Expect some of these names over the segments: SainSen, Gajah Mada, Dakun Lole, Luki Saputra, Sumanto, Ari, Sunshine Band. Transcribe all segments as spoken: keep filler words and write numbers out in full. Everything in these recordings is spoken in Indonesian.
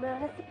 gimana sih?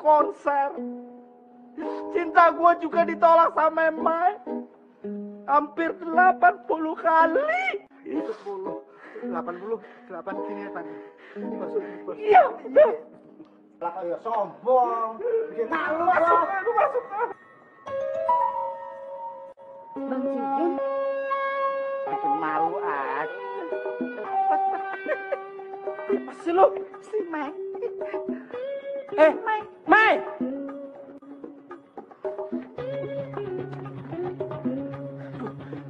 Konser cinta gue juga ditolak sama Mai hampir delapan puluh kali. Itu delapan puluh delapan sini ya tadi masuk iya belakang ya sombong bikin malu masuk aku masuk Bang Cijen bikin malu aja apa sih lo si Mai. Eh, Mai, Mai,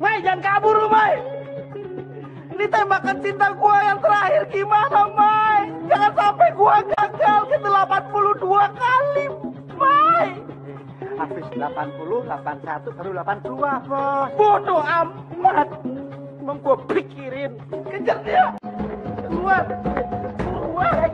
Mai jangan kabur lu, Mai. Ini tembakan cinta gua yang terakhir gimana, Mai? Jangan sampai gua gagal ke delapan puluh dua kali, Mai. Habis delapan puluh, delapan puluh satu, baru delapan puluh dua, Bos. Bodoh amat. Emang gua pikirin. Kejar dia. Keluar. Keluar.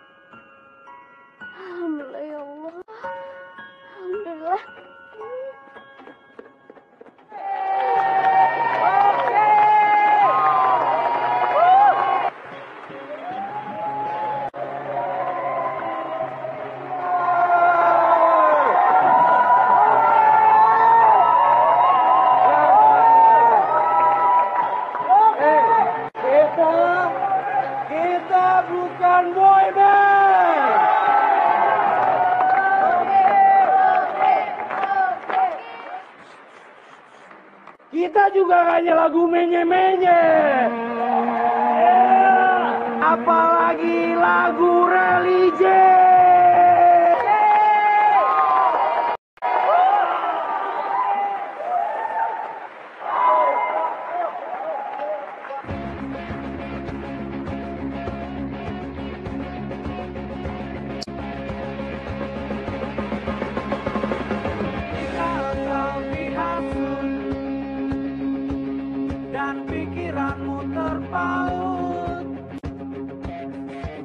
Alhamdulillah ya Allah. Alhamdulillah. Oke. Oke. Kita kita bukan boy band. Kita juga hanya lagu menye-menye. Apalagi lagu religi.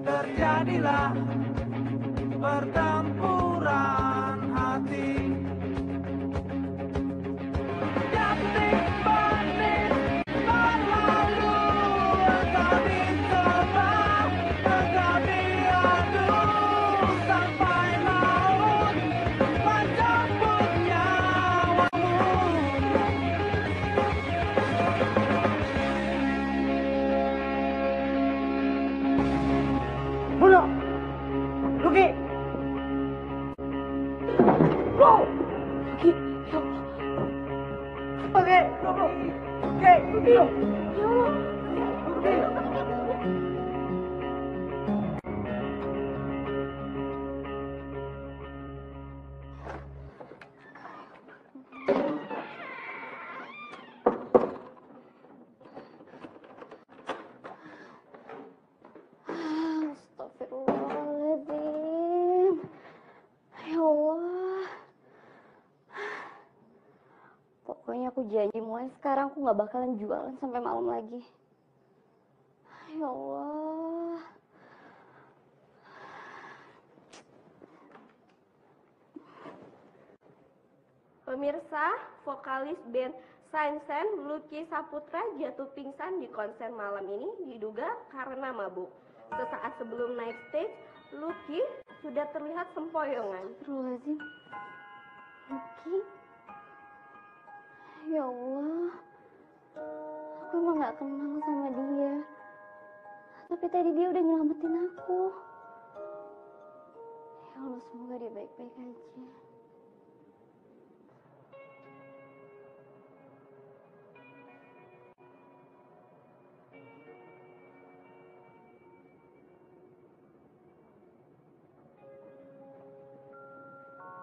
Terjadilah Aku janji mulai sekarang aku nggak bakalan jualan sampai malam lagi. Ya Allah. Pemirsa, vokalis band SainSen, Luki Saputra jatuh pingsan di konser malam ini diduga karena mabuk. Sesaat sebelum naik stage, Luki sudah terlihat sempoyongan. Astagfirullahaladzim. Luki? Ya Allah, aku emang gak kenal sama dia. Tapi tadi dia udah nyelamatin aku. Ya Allah, semoga dia baik-baik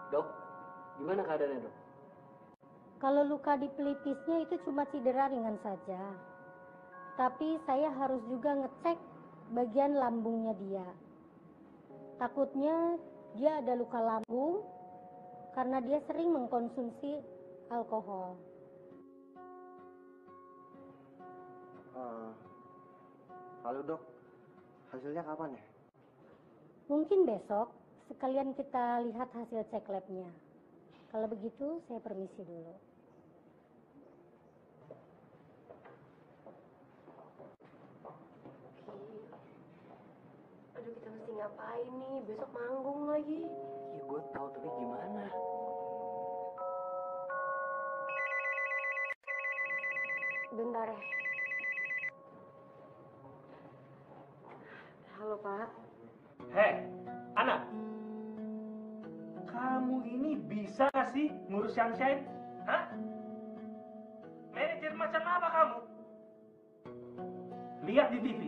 aja. Dok, gimana keadaannya, Dok? Kalau luka di pelipisnya itu cuma cedera ringan saja. Tapi saya harus juga ngecek bagian lambungnya dia. Takutnya dia ada luka lambung karena dia sering mengkonsumsi alkohol. Uh, halo dok, hasilnya kapan ya? Mungkin besok, sekalian kita lihat hasil cek labnya. Kalau begitu saya permisi dulu. Aduh, kita mesti ngapain nih? Besok manggung lagi. Ya gue tahu, tapi gimana? Bentar ya. Halo Pak. Hei, anak. Kamu ini bisa gak sih ngurus Sunshine? Hah? Manajer macam apa kamu? Lihat di T V,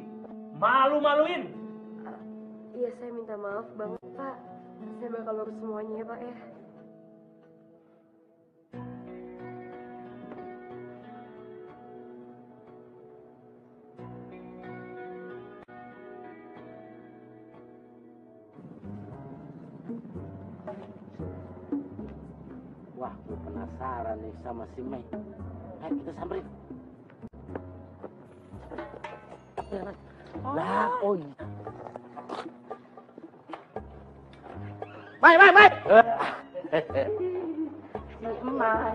malu-maluin. Iya, saya minta maaf banget, Pak. Saya bakal urus semuanya ya, Pak, ya. Wah, gue penasaran nih sama si Mei. Ayo, kita samperin. Lah, oh iya. Mai, Mai, Mai. Si Mai,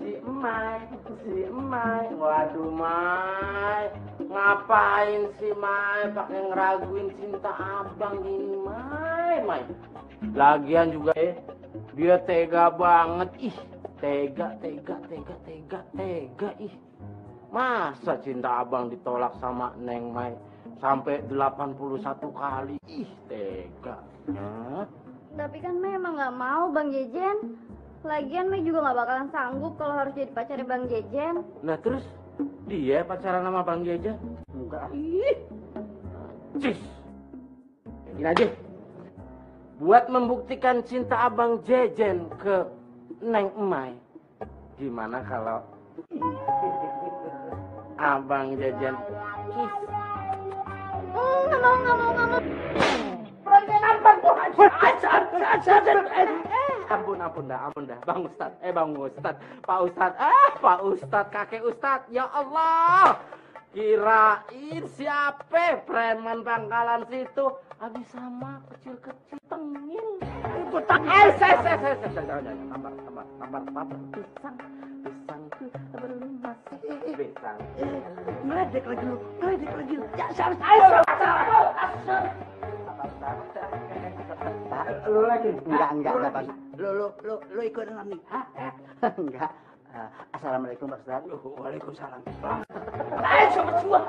si Mai, si Mai. Waduh, Mai. Ngapain si Mai pakai ngeraguin cinta abang ini, Mai, Mai. Lagian juga ya, dia tega banget, ih. Tega, tega, tega, tega, tega, ih. Masa cinta abang ditolak sama Neng Mai sampai delapan puluh satu kali, ih, tega. Hah? Tapi kan Mei emang gak mau Bang Jejen. Lagian Mei juga gak bakalan sanggup kalau harus jadi pacarnya Bang Jejen. Nah terus dia pacaran sama Bang Jejen? Enggak. Ih, cis. Gini aja. Buat membuktikan cinta Abang Jejen ke Neng Mai, gimana kalau Abang Jejen kiss? Mm, gak mau, gak mau, gak mau. Ampun, ampun dah, ampun dah, Bang Ustad, eh Bang Ustad, Pak Ustad, ah Pak Ustad, kakek Ustad, ya Allah, kirain siapa preman pangkalan situ, habis sama kecil-kecil tengil, putak, eh, eh, eh, eh, tampar, tampar, tampar, tampar, pisang, pisang, belum masih, pisang, ngeledek lagi lu, ngeledek lagi lu, ya, harus, ayo, ayo. Lu lagi? Enggak, enggak, enggak. Lu, lu, lu, lu ikut dalam nih. Hah? Enggak. Assalamualaikum, Pak Ustadz. Waalaikumsalam. Ayo, coba semua.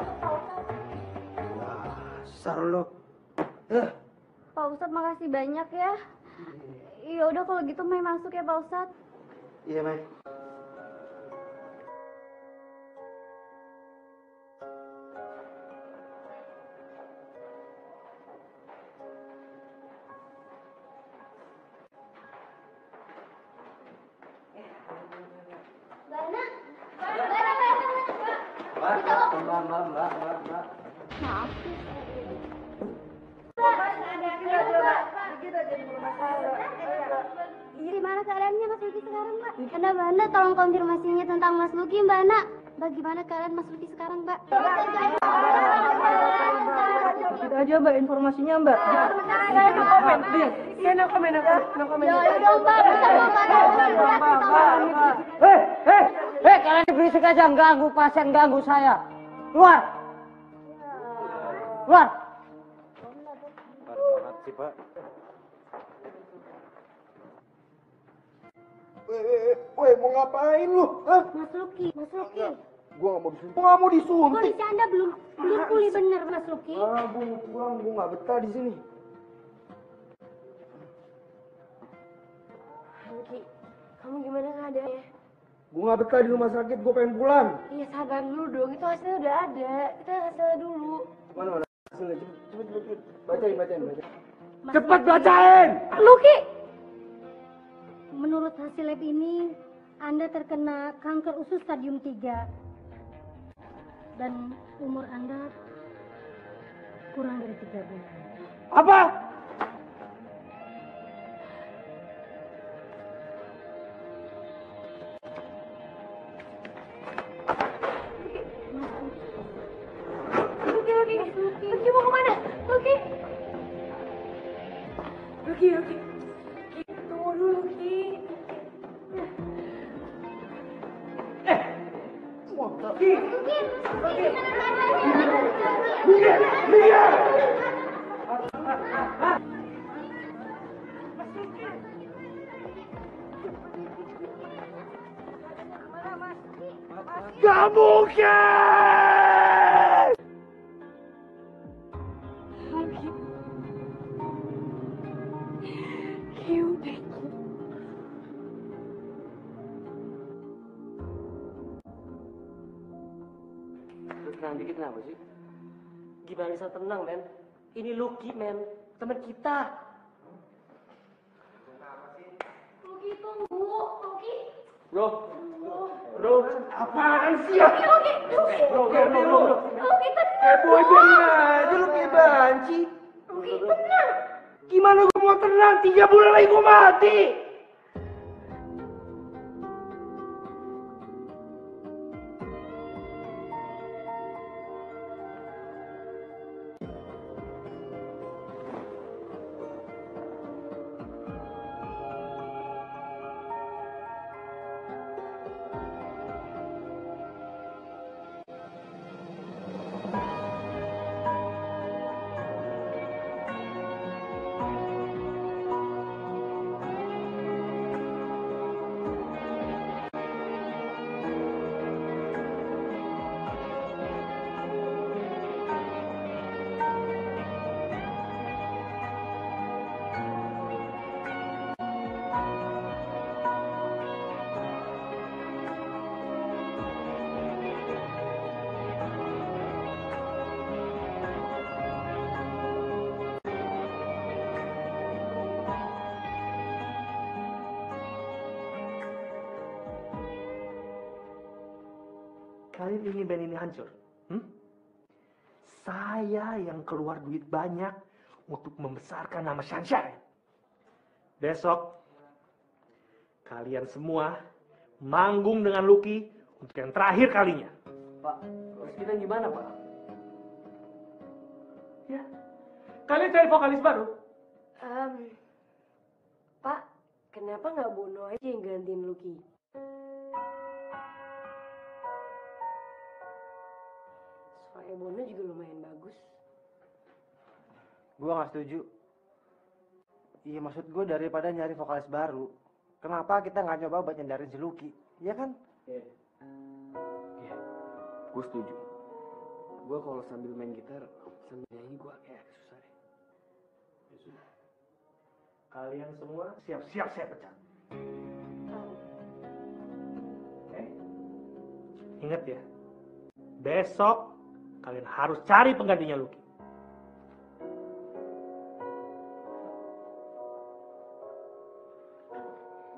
Dasar lu. Pak Ustadz, makasih banyak ya. Ya udah kalau gitu Mai masuk ya, Pak Ustadz. Iya, Mai. mbak, mbak, mbak, mbak, mbak. Maaf. Jadi mana keadaannya Mas Luki sekarang, Mbak? Anda Mbak Ana tolong konfirmasinya tentang Mas Luki, Mbak Ana. Bagaimana keadaan Mas Luki sekarang, Mbak? Kita aja Mbak informasinya, Mbak. Saya no comment, Mbak. Saya no comment, Mbak. No comment. Ya udah, Mbak. Hei, hei, hei, kalian berisik aja, ganggu pasien, ganggu saya. Keluar. Keluar. Pak. Weh, weh, weh, mau ngapain lu? Hah? Mas Luki, Mas Luki. Enggak, gua nggak mau disuntik. Gua nggak mau disuntik. Kok dicanda belum, belum pulih bener Mas Luki? Ah, gua mau pulang, gua nggak betah di sini. Luki, kamu gimana keadaannya? Gua nggak betah di rumah sakit, gua pengen pulang. Iya sabar dulu dong, itu hasilnya udah ada. Kita hasilnya dulu. Mana mana hasilnya? Cepet, cepet, cepet. Bacain, bacain, bacain. Mas Cepat Luki. bacain! Luki! Menurut hasil lab ini, Anda terkena kanker usus stadium tiga. Dan umur Anda kurang dari tiga bulan. Apa? Luki, Luki, Luki. Luki mau kemana? Luki! Luki, Luki, Luki, tunggu dulu, Luki. Eh, Luki, Luki, Luki, Luki, Luki, gak mungkin! Tenang dikit, kenapa sih? Gimana bisa tenang, men? Ini Luki, men. Teman kita. Luki, tunggu. Luki. Bro. Bro. Apaan sih? Luki, Luki. Luki. Bro, bro, bro, bro. Luki, tenang. Eh, boy, bener aja lu kayak banci. Luki, tenang. Gimana gue mau tenang? Tiga bulan lagi gue mati. Kalian ingin band ini hancur? Hmm? Saya yang keluar duit banyak untuk membesarkan nama Sunshine. Besok, kalian semua manggung dengan Luki untuk yang terakhir kalinya. Pak, terus kita gimana, Pak? Ya, kalian cari vokalis baru. Um, Pak, kenapa nggak Bono aja yang gantiin Luki? Bono juga lumayan bagus. Gua nggak setuju. Iya, maksud gue daripada nyari vokalis baru, kenapa kita nggak coba buat nyendarin si Luki? Iya kan? Iya. Yeah. Yeah. Gue setuju. Gue kalau sambil main gitar, sambil nyanyi gue kayak susah deh. Ya sudah. Kalian semua siap-siap saya pecat. Oh. Oke. Okay. Ingat ya, besok kalian harus cari penggantinya Luki.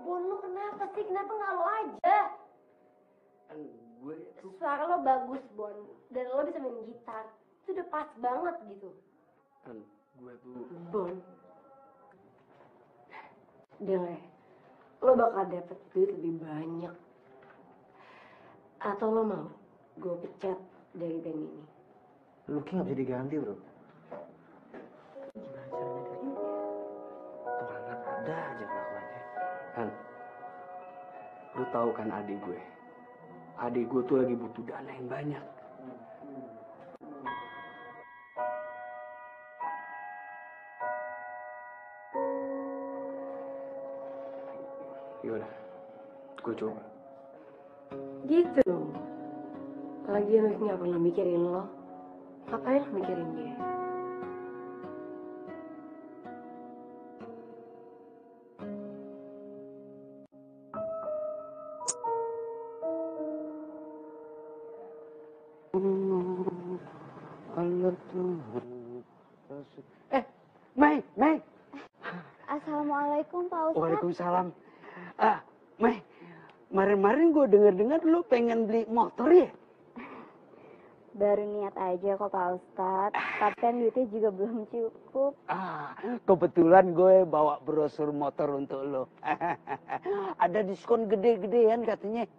Bon, lu kenapa sih? Kenapa nggak lo aja? Suara lo bagus, Bon, dan lo bisa main gitar. Itu udah pas banget gitu. Kan gue tuh Bon. Dele, lo bakal dapet duit lebih banyak. Atau lo mau gue pecat dari band ini? Luki nggak bisa diganti, bro. Gimana caranya dari ini? Tuh anak ada aja kelakuannya. Kan, lo tahu kan adik gue? Adik gue tuh lagi butuh dana yang banyak. Yaudah, gue coba. Gitu dong. Lagian Luki gak pernah mikirin lo. Ngapain lo mikirin dia? Eh, Mei, Mei. Assalamualaikum Pak Ustadz. Waalaikumsalam. Ah, Mei, kemarin-kemarin gue denger-dengar lu pengen beli motor ya? Baru niat aja kok Pak Ustadz, tapi kan duitnya juga belum cukup. Ah, kebetulan gue bawa brosur motor untuk lo. Ada diskon gede-gedean katanya.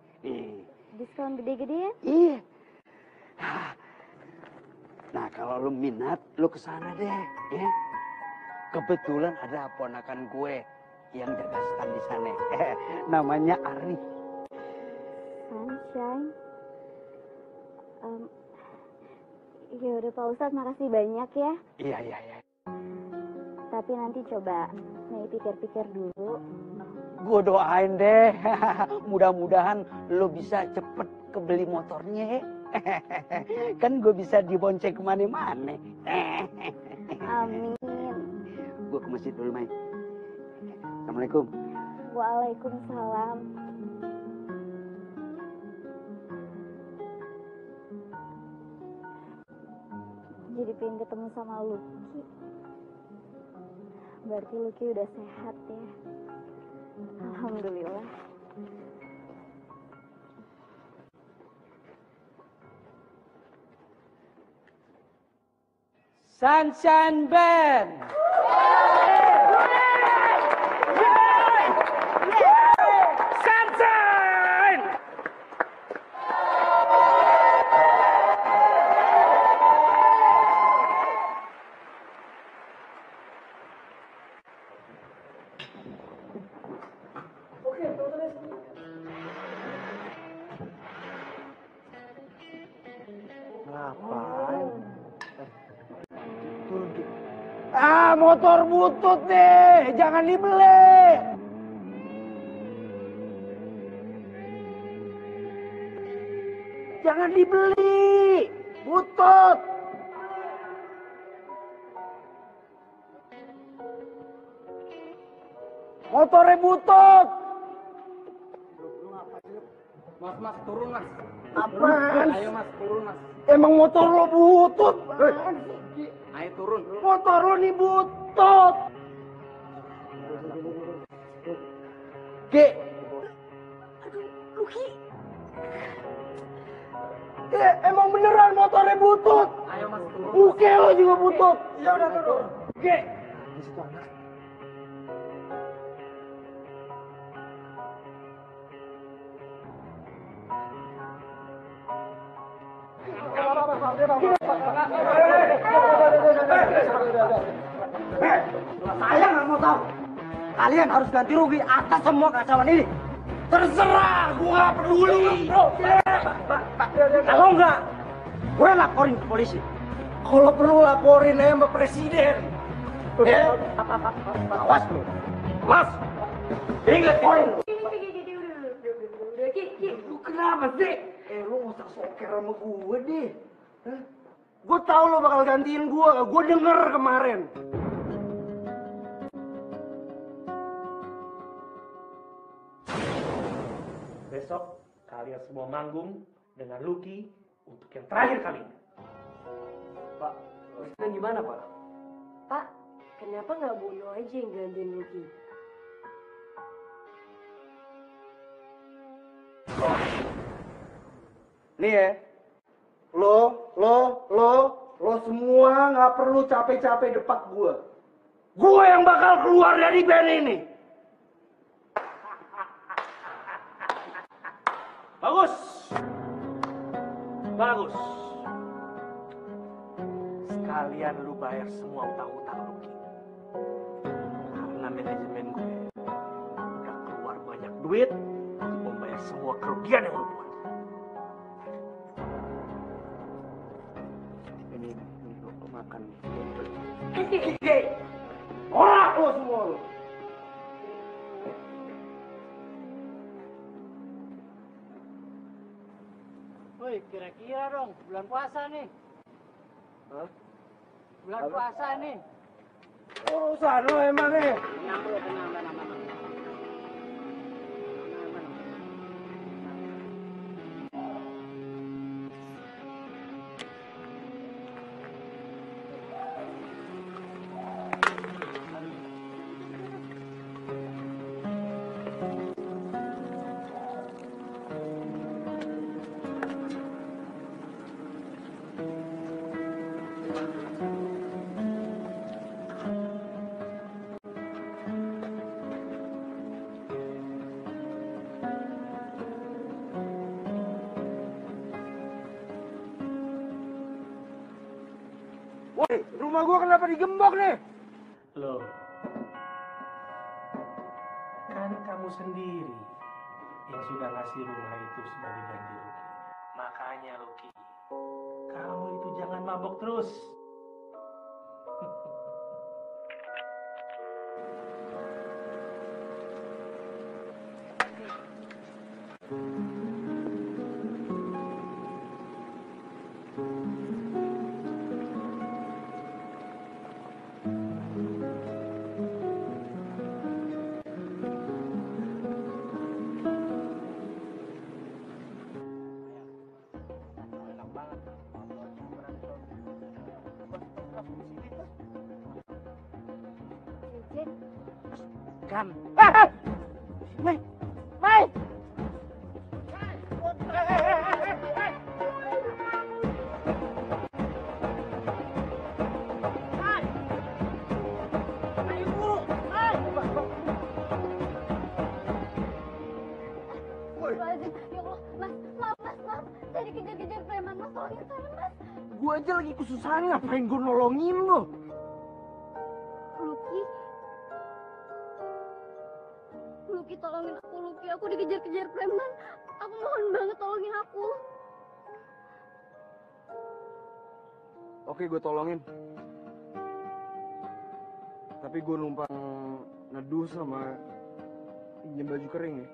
Diskon gede-gedean? Iya. Nah, kalau lu minat, lu kesana deh, ya. Kebetulan ada ponakan gue yang jaga stand di sana. Eh, namanya Ari. Sunshine. Um, ya udah Pak Ustadz, makasih banyak ya. Iya, iya, iya. Tapi nanti coba Mei pikir-pikir dulu. Gue doain deh. Mudah-mudahan lu bisa cepet kebeli motornya, ya. Kan gue bisa dibonceng kemana-mana. Amin. Gue ke masjid dulu, Mai. Assalamualaikum. Waalaikumsalam. Jadi pengen ketemu sama Luki. Berarti Luki udah sehat ya. Alhamdulillah. Sunshine Band. Sunshine. Oke, terus. Ngapain? Ah, motor butut nih, jangan dibeli. Jangan dibeli, butut. Motornya butut. Mas, mas, turun mas. Apaan? Ayo mas, turun mas. Emang motor lo butut? Ayo turun. Motor lo nih butut. Ki. Aduh, Luki. Eh, emang beneran motornya butut? Ayo mas turun. Oke, lo juga butut. Ya udah turun. Ki. Di situ anak. Saya nggak mau tahu. Kalian harus ganti rugi atas semua kekacauan ini. Terserah, gua nggak peduli. Kalau nggak, gue laporin ke polisi. Kalau perlu laporin aja sama presiden. Awas lu, mas. Ingat poin. Lu kenapa sih? Eh, lu nggak usah soker sama gue deh. Gue tau lo bakal gantiin gue, gue denger kemarin. Besok kalian semua manggung dengan Luki untuk yang terakhir kalinya. Pak, maksudnya gimana Pak? Pak, kenapa nggak Bono aja yang gantiin Luki? Nih ya, lo, lo, lo, lo semua nggak perlu capek-capek depak gue. Gue yang bakal keluar dari band ini. Bagus, bagus. Sekalian lu bayar semua utang-utang lu. Karena manajemen gue udah keluar banyak duit untuk membayar semua kerugian yang lu buat. Ini, ini lu makan. Orak lu semua lu. Woi, kira-kira dong, bulan puasa nih. Hah? Bulan Halo? puasa nih. Oh, urusan lo emang nih. Tenang lo, tenang, tenang, tenang. Rumah gua kenapa digembok nih? Loh, kan kamu sendiri yang sudah ngasih rumah itu sebagai ganti rugi. Makanya Luki, kamu itu jangan mabok terus. Kan. Ah, Mai, Mai. Gue aja lagi kesusahan, ngapain gue nolongin lo? Luki, tolongin aku Luki, aku dikejar-kejar preman. Aku mohon banget tolongin aku. Oke, gue tolongin. Tapi gue numpang neduh sama pinjam baju kering ya.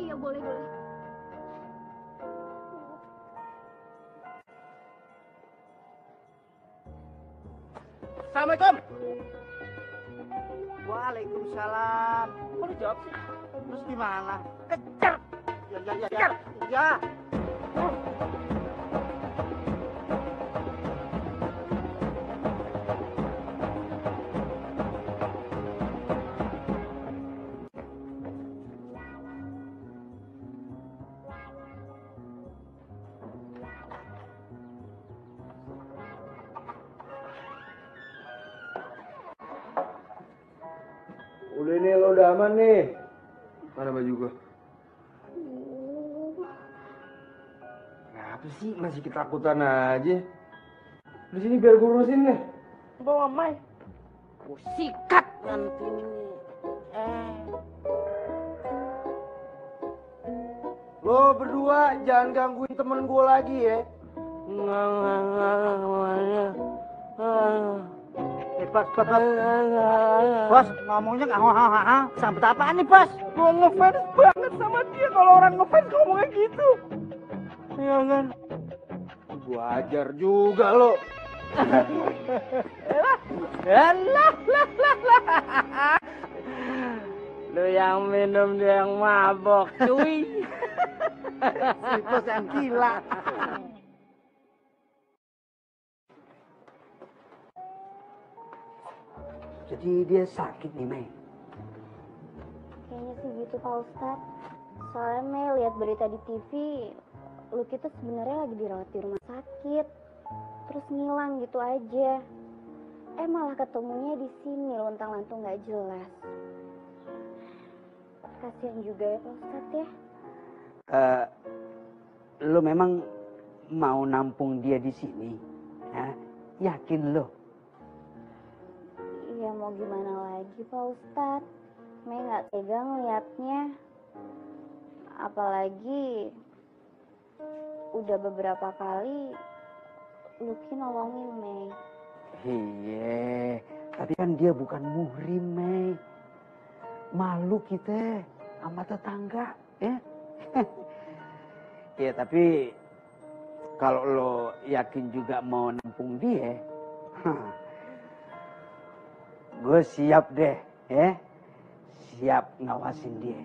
Iya, boleh, boleh. Assalamualaikum. Waalaikumsalam. Kok dijawab sih? Terus gimana? Kejar. Ya ya ya. Kejar. Ya. Oh. Udah nih, lo udah aman nih. Mana baju gua? Kenapa sih masih ketakutan aja? Di sini biar gua urusin deh. Bawa Mai. Gua sikat nanti. Eh. Lo berdua jangan gangguin temen gua lagi ya. Nggak, nggak, nggak, nggak. Bos, bos, bos. Bos, ngomongnya nggak ha-ha-ha. Sambet apaan nih, Bos? Gua ngefans banget sama dia. Kalau orang ngefans ngomongnya gitu. Iya kan? Gua ajar juga lo. Elah, lah, lah, lah. Lo yang minum, dia yang mabok, cuy. Si Bos yang gila. Jadi dia sakit nih, Mei. Kayaknya sih gitu, Pak Ustadz. Soalnya Mei lihat berita di T V, Luki tuh sebenarnya lagi dirawat di rumah sakit, terus ngilang gitu aja. Eh malah ketemunya di sini lontang-lantung nggak jelas. Kasihan juga ya Pak Ustadz ya. Uh, lo memang mau nampung dia di sini, ya? Yakin lo? Iya mau gimana lagi Pak Ustadz? Mei nggak tega ngeliatnya. Apalagi udah beberapa kali Luki nolongin Mei. Iya, tapi kan dia bukan muhrim Mei. Malu kita sama tetangga ya. Ya tapi kalau lo yakin juga mau nampung dia, gue siap deh ya. Siap ngawasin dia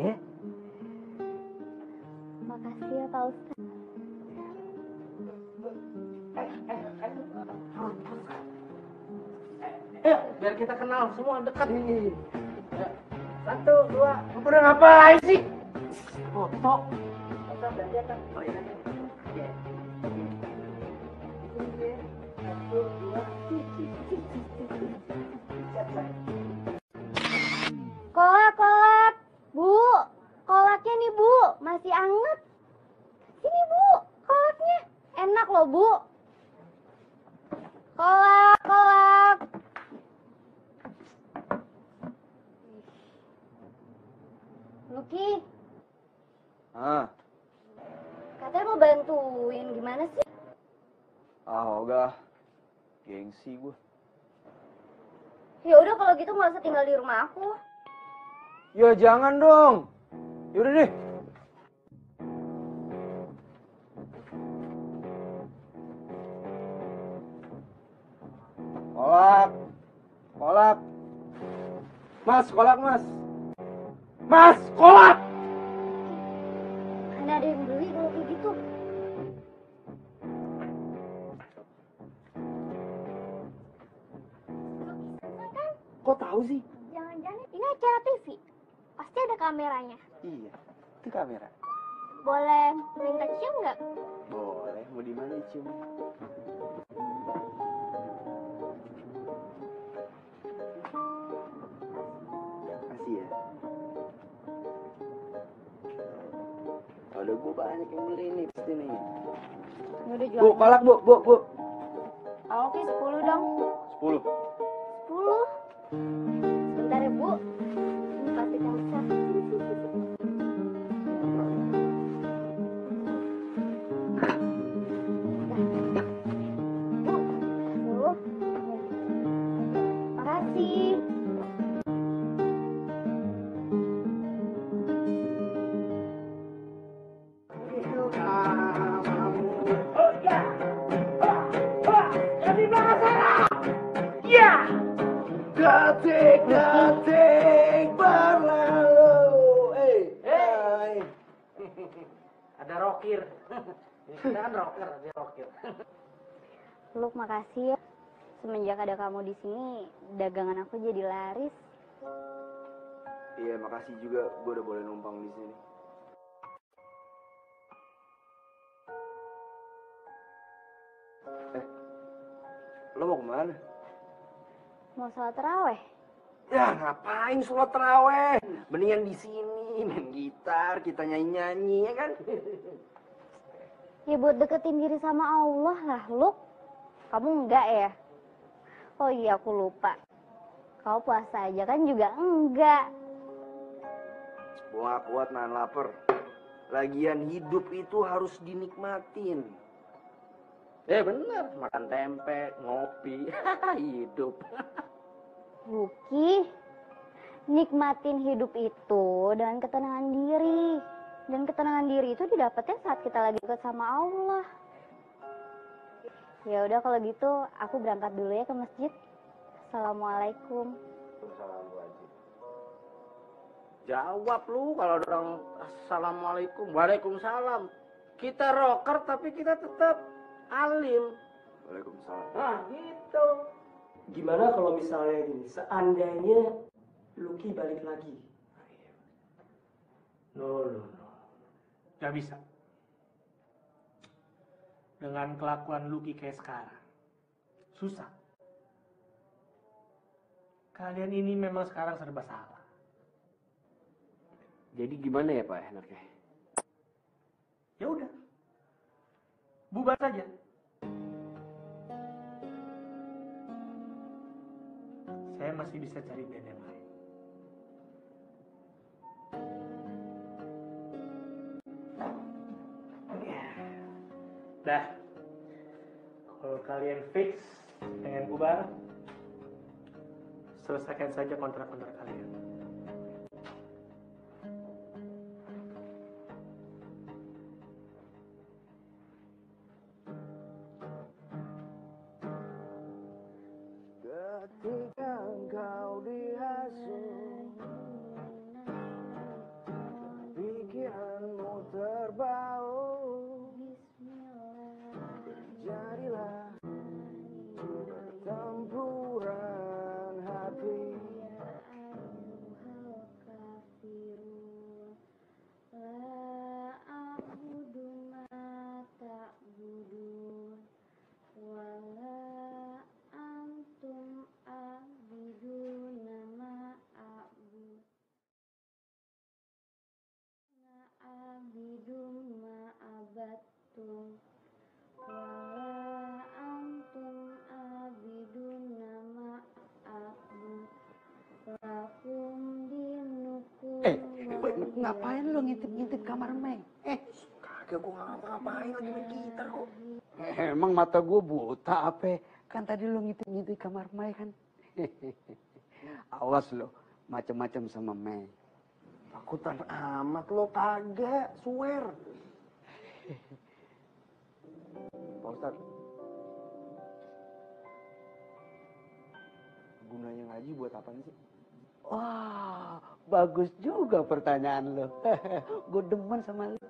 ya. Makasih ya Pak Ustaz. Eh, eh, eh, eh. Ayo, biar kita kenal semua dekat. Satu, dua, udah ngapain sih? Foto. Foto berarti akan. Oh iya. Satu, dua. Kolak, kolak, Bu. Kolaknya nih Bu, masih anget. Sini Bu, kolaknya enak loh Bu. Kolak, kolak. Luki. Ah. Katanya mau bantuin, gimana sih? Ah, enggak. Gengsi gue. Ya udah kalau gitu nggak usah tinggal di rumah aku. Ya jangan dong. Yaudah deh. Kolak. Kolak. Mas, kolak mas. Mas, kolak! Mana ada yang beli kalau kayak gitu? Kan? Kok tahu sih? Jangan-jangan ini acara T V. Pasti ada kameranya. Iya, itu kamera. Boleh minta cium nggak? Boleh, mau di mana cium? Makasih ya. Udah gue banyak yang beli nih pasti nih. Bu, kolak bu, bu, bu. Oh, oke, sepuluh dong. Sepuluh. Sepuluh. Sebentar ya bu. Ini pasti bisa. Detik-detik berlalu. Hey, hey. Ada rocker. Kita kan rocker, dia rocker. Lu makasih ya. Semenjak ada kamu di sini, dagangan aku jadi laris. Iya, makasih juga gue udah boleh numpang di sini. Eh, lo mau kemana? Mau sholat terawih? Ya ngapain sholat terawih? Mendingan di sini main gitar, kita nyanyi nyanyi ya kan? Ya buat deketin diri sama Allah lah, Luk. Kamu enggak ya? Oh iya aku lupa. Kau puasa aja kan juga enggak? Gua kuat nahan lapar. Lagian hidup itu harus dinikmatin. Eh bener, makan tempe, ngopi, hidup. Luki, nikmatin hidup itu dengan ketenangan diri. Dan ketenangan diri itu didapatnya saat kita lagi dekat sama Allah. Ya udah kalau gitu, aku berangkat dulu ya ke masjid. Assalamualaikum. Assalamualaikum. Jawab lu kalau orang assalamualaikum, waalaikumsalam. Kita rocker tapi kita tetap alim. Waalaikumsalam. Nah gitu. Gimana kalau misalnya gini, seandainya Luki balik lagi, No, no, no. Gak bisa. Dengan kelakuan Luki kayak sekarang. Susah. Kalian ini memang sekarang serba salah. Jadi gimana ya Pak enaknya? Ya udah. Bubar saja. Saya masih bisa cari band yang lain. Dah. Kalau kalian fix pengen bubar, selesaikan saja kontrak-kontrak kalian. Ketika engkau dihasut, pikiranmu terbau, jadilah pertempuran. Eh, ngapain lo ngintip-ngintip kamar Mei? Eh, kagak, gue ngapa-ngapain, lagi main gitar kok. Eh, emang mata gue buta apa? Kan tadi lo ngintip-ngintip kamar Mei kan? Awas lo, macam-macam sama Mei. Takutan amat lo, kagak, swear. Pak Ustadz, gunanya ngaji buat apa sih? Wah, bagus juga pertanyaan lo. Gue demen sama lo.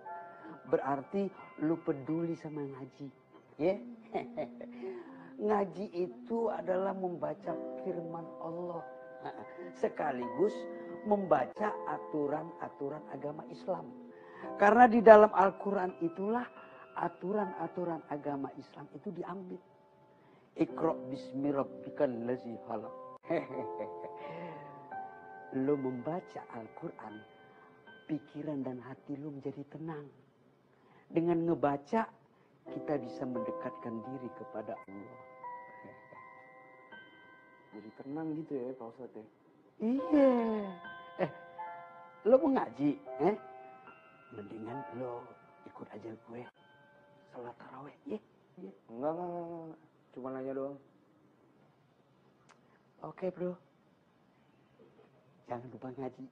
Berarti lo peduli sama ngaji, ya? Yeah? Ngaji itu adalah membaca firman Allah, sekaligus membaca aturan-aturan agama Islam. Karena di dalam Al-Quran itulah aturan-aturan agama Islam itu diambil. Iqra bismi rabbikal ladzi khalaq. Lo membaca Al-Quran, pikiran dan hati lo menjadi tenang. Dengan ngebaca, kita bisa mendekatkan diri kepada Allah. Jadi tenang gitu ya Pak Ustadz ya? Iya. Eh, lo mau ngaji? Eh? Mendingan lo ikut aja gue. Salat tarawih, ya? Yeah. Enggak, enggak, enggak. Cuma nanya doang. Oke bro. Jangan lupa ngaji.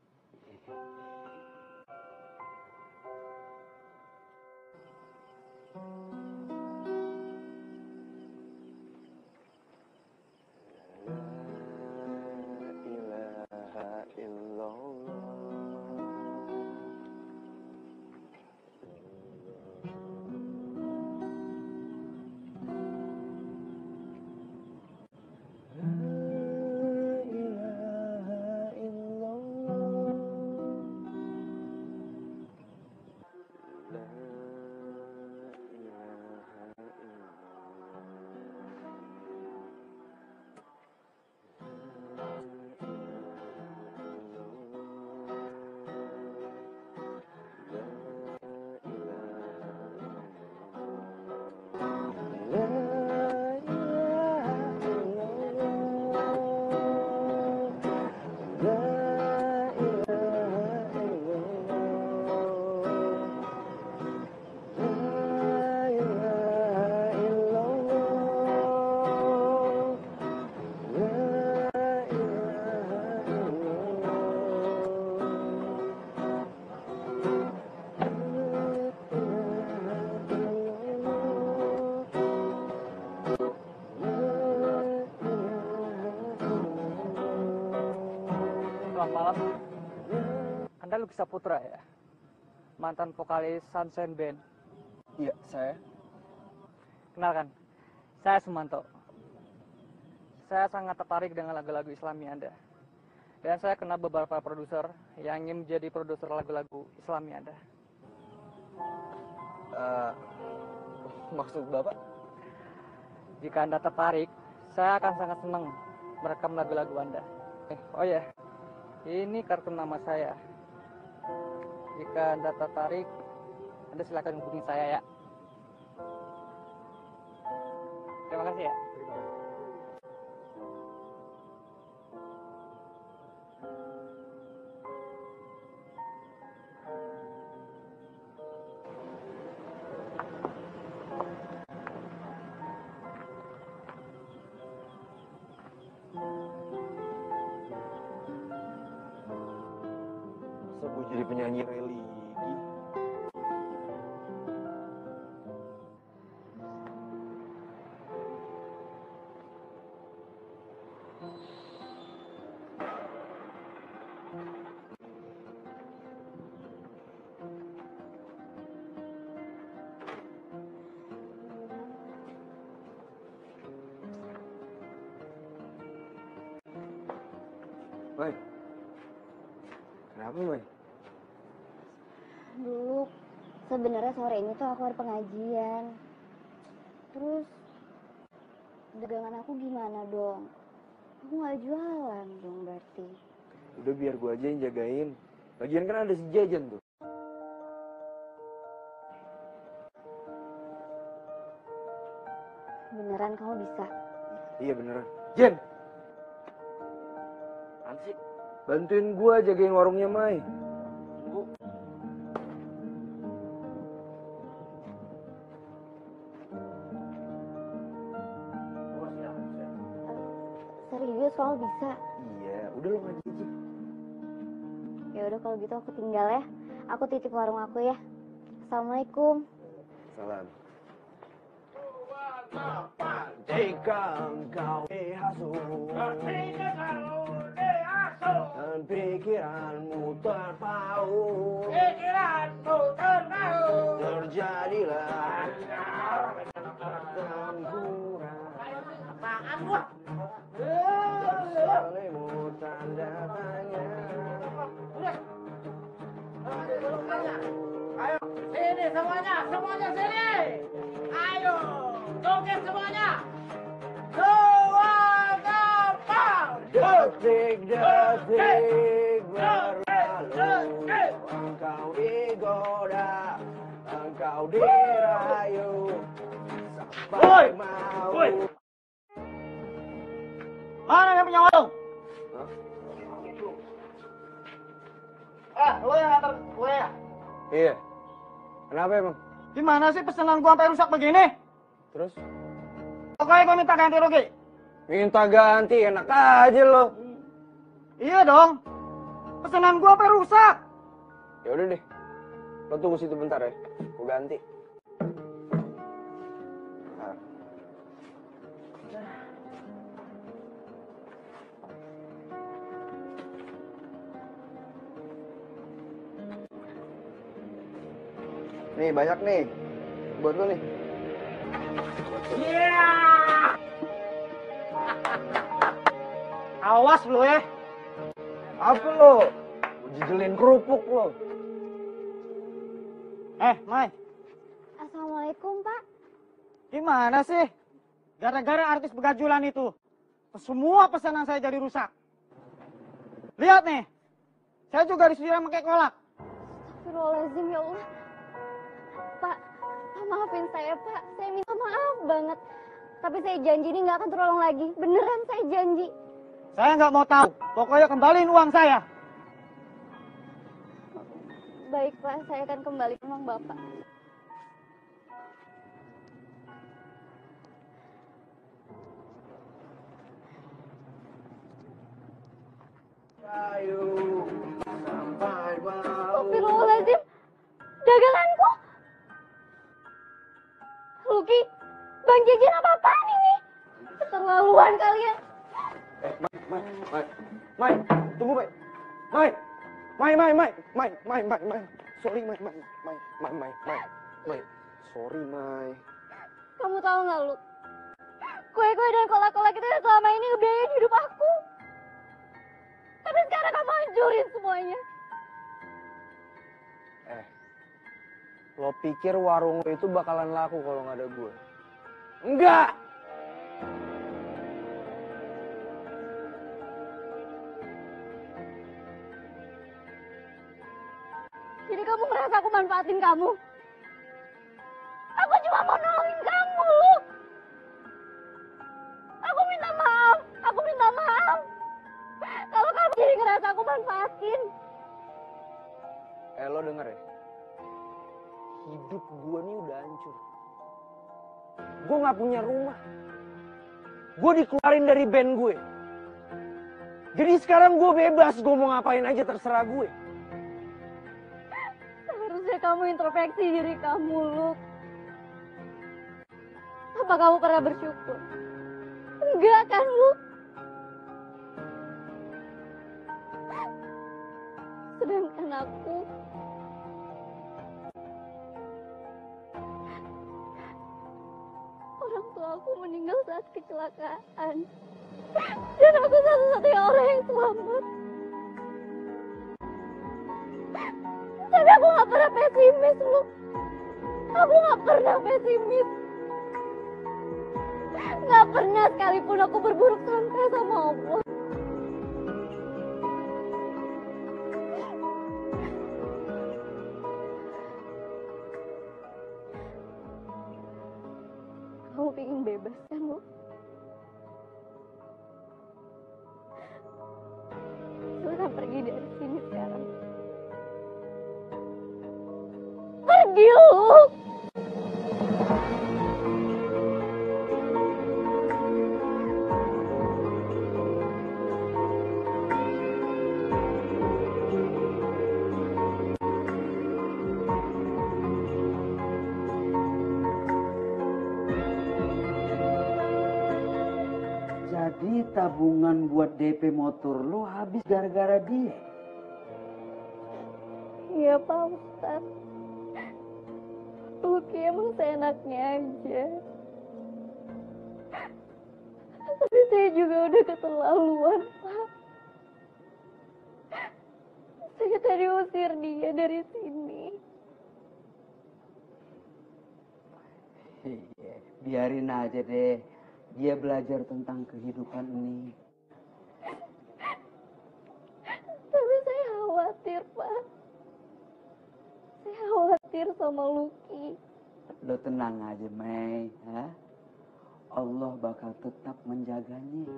Malam, Anda Luki Saputra ya? Mantan vokalis Sunshine Band. Iya, saya. Kenalkan, saya Sumanto. Saya sangat tertarik dengan lagu-lagu Islami Anda. Dan saya kenal beberapa produser yang ingin menjadi produser lagu-lagu Islami Anda. Uh, maksud Bapak? Jika Anda tertarik, saya akan sangat senang merekam lagu-lagu Anda. Oh ya, yeah. Ini kartu nama saya. Jika Anda tertarik, Anda silakan hubungi saya ya. Terima kasih ya. Sebuah jadi penyanyi religi. Woi, kenapa woi? Dulu, sebenarnya sore ini tuh aku ada pengajian. Terus, dagangan aku gimana dong? Aku nggak jualan dong berarti. Udah biar gue aja yang jagain. Lagian kan ada si Jajan tuh. Beneran kamu bisa? Iya beneran. Jen! Ansik, bantuin gue jagain warungnya Mai. Soal bisa. Iya, udah lo ngaji aja. Ya udah kalau gitu aku tinggal ya. Aku titip warung aku ya. Assalamualaikum. Salam. Jika engkau dihasut, dan pikiranmu terpaut, pikiranmu terpaut, terjadilah campuran. Apaan lu? Salemu tanda tanya. Udah. Ayo, sini semuanya, semuanya sini. Ayo, joget semuanya. Dua, tiga, detik, detik berlalu. Engkau digoda, engkau dirayu. Sampai mau. Mana yang punya warung? Ah, lo yang nganter gue ya? Iya. Kenapa emang? Gimana sih pesanan gua sampai rusak begini? Terus? Pokoknya gua minta ganti rugi. Minta ganti? Enak aja lo. Iya dong. Pesanan gua sampai rusak. Ya udah deh. Lo tunggu situ bentar ya. Gua ganti. Nih banyak nih, buat lo nih. Yeah! Awas lo ya. Apa lo? Jijelin kerupuk lo. Eh, Mai. Assalamualaikum Pak. Gimana sih? Gara-gara artis begajulan itu, semua pesanan saya jadi rusak. Lihat nih, saya juga disiram pakai kolak. Astagfirullahaladzim ya Allah. Pak, Pak, maafin saya Pak, saya minta maaf banget. Tapi saya janji ini nggak akan terulang lagi, beneran saya janji. Saya nggak mau tahu, pokoknya kembaliin uang saya. Baik Pak, saya akan kembali uang Bapak. Ayo, sampai mau. Astagfirullahaladzim, daganganku. Luki, Bang Jajan apa-apaan ini? Keterlaluan kalian. Eh, Mai, Mai, Mai, Mai, tunggu Mai. Mai, Mai, Mai, Mai, Mai, Mai, Mai, Mai. Sorry Mai, Mai, Mai, Mai, Mai, Mai, Mai. Sorry Mai. Kamu tahu nggak lu? Kue-kue dan kolak-kolak itu selama ini ngebiayain hidup aku. Tapi sekarang kamu hancurin semuanya. Eh, lo pikir warung lo itu bakalan laku kalau nggak ada gue? Enggak! Jadi kamu ngerasa aku manfaatin kamu? Aku cuma mau nolongin kamu. Aku minta maaf, aku minta maaf. Kalau kamu jadi ngerasa aku manfaatin. Eh, lo denger ya? Hidup gue nih udah hancur. Gue gak punya rumah. Gue dikeluarin dari band gue. Jadi sekarang gue bebas, gue mau ngapain aja terserah gue. Seharusnya kamu introspeksi diri kamu, Luk. Apa kamu pernah bersyukur? Enggak kan, Luk? Sedangkan aku... Orang tua aku meninggal saat kecelakaan. Dan aku satu-satunya orang yang selamat. Tapi aku gak pernah pesimis, Luk. Aku gak pernah pesimis. Gak pernah sekalipun aku berburuk sangka sama Allah. Kamu pingin bebas kan, Bu? Silahkan pergi dari sini sekarang. Pergi, Lu! Tabungan buat D P motor lo habis gara-gara dia. Iya Pak Ustaz. Luki emang seenaknya aja. Tapi saya juga udah keterlaluan, Pak. Saya tadi usir dia dari sini. Iya, biarin aja deh. Dia belajar tentang kehidupan ini. Tapi saya khawatir, Pak. Saya khawatir sama Luki. Lo tenang aja, Mei. Ha? Allah bakal tetap menjaganya. Ya?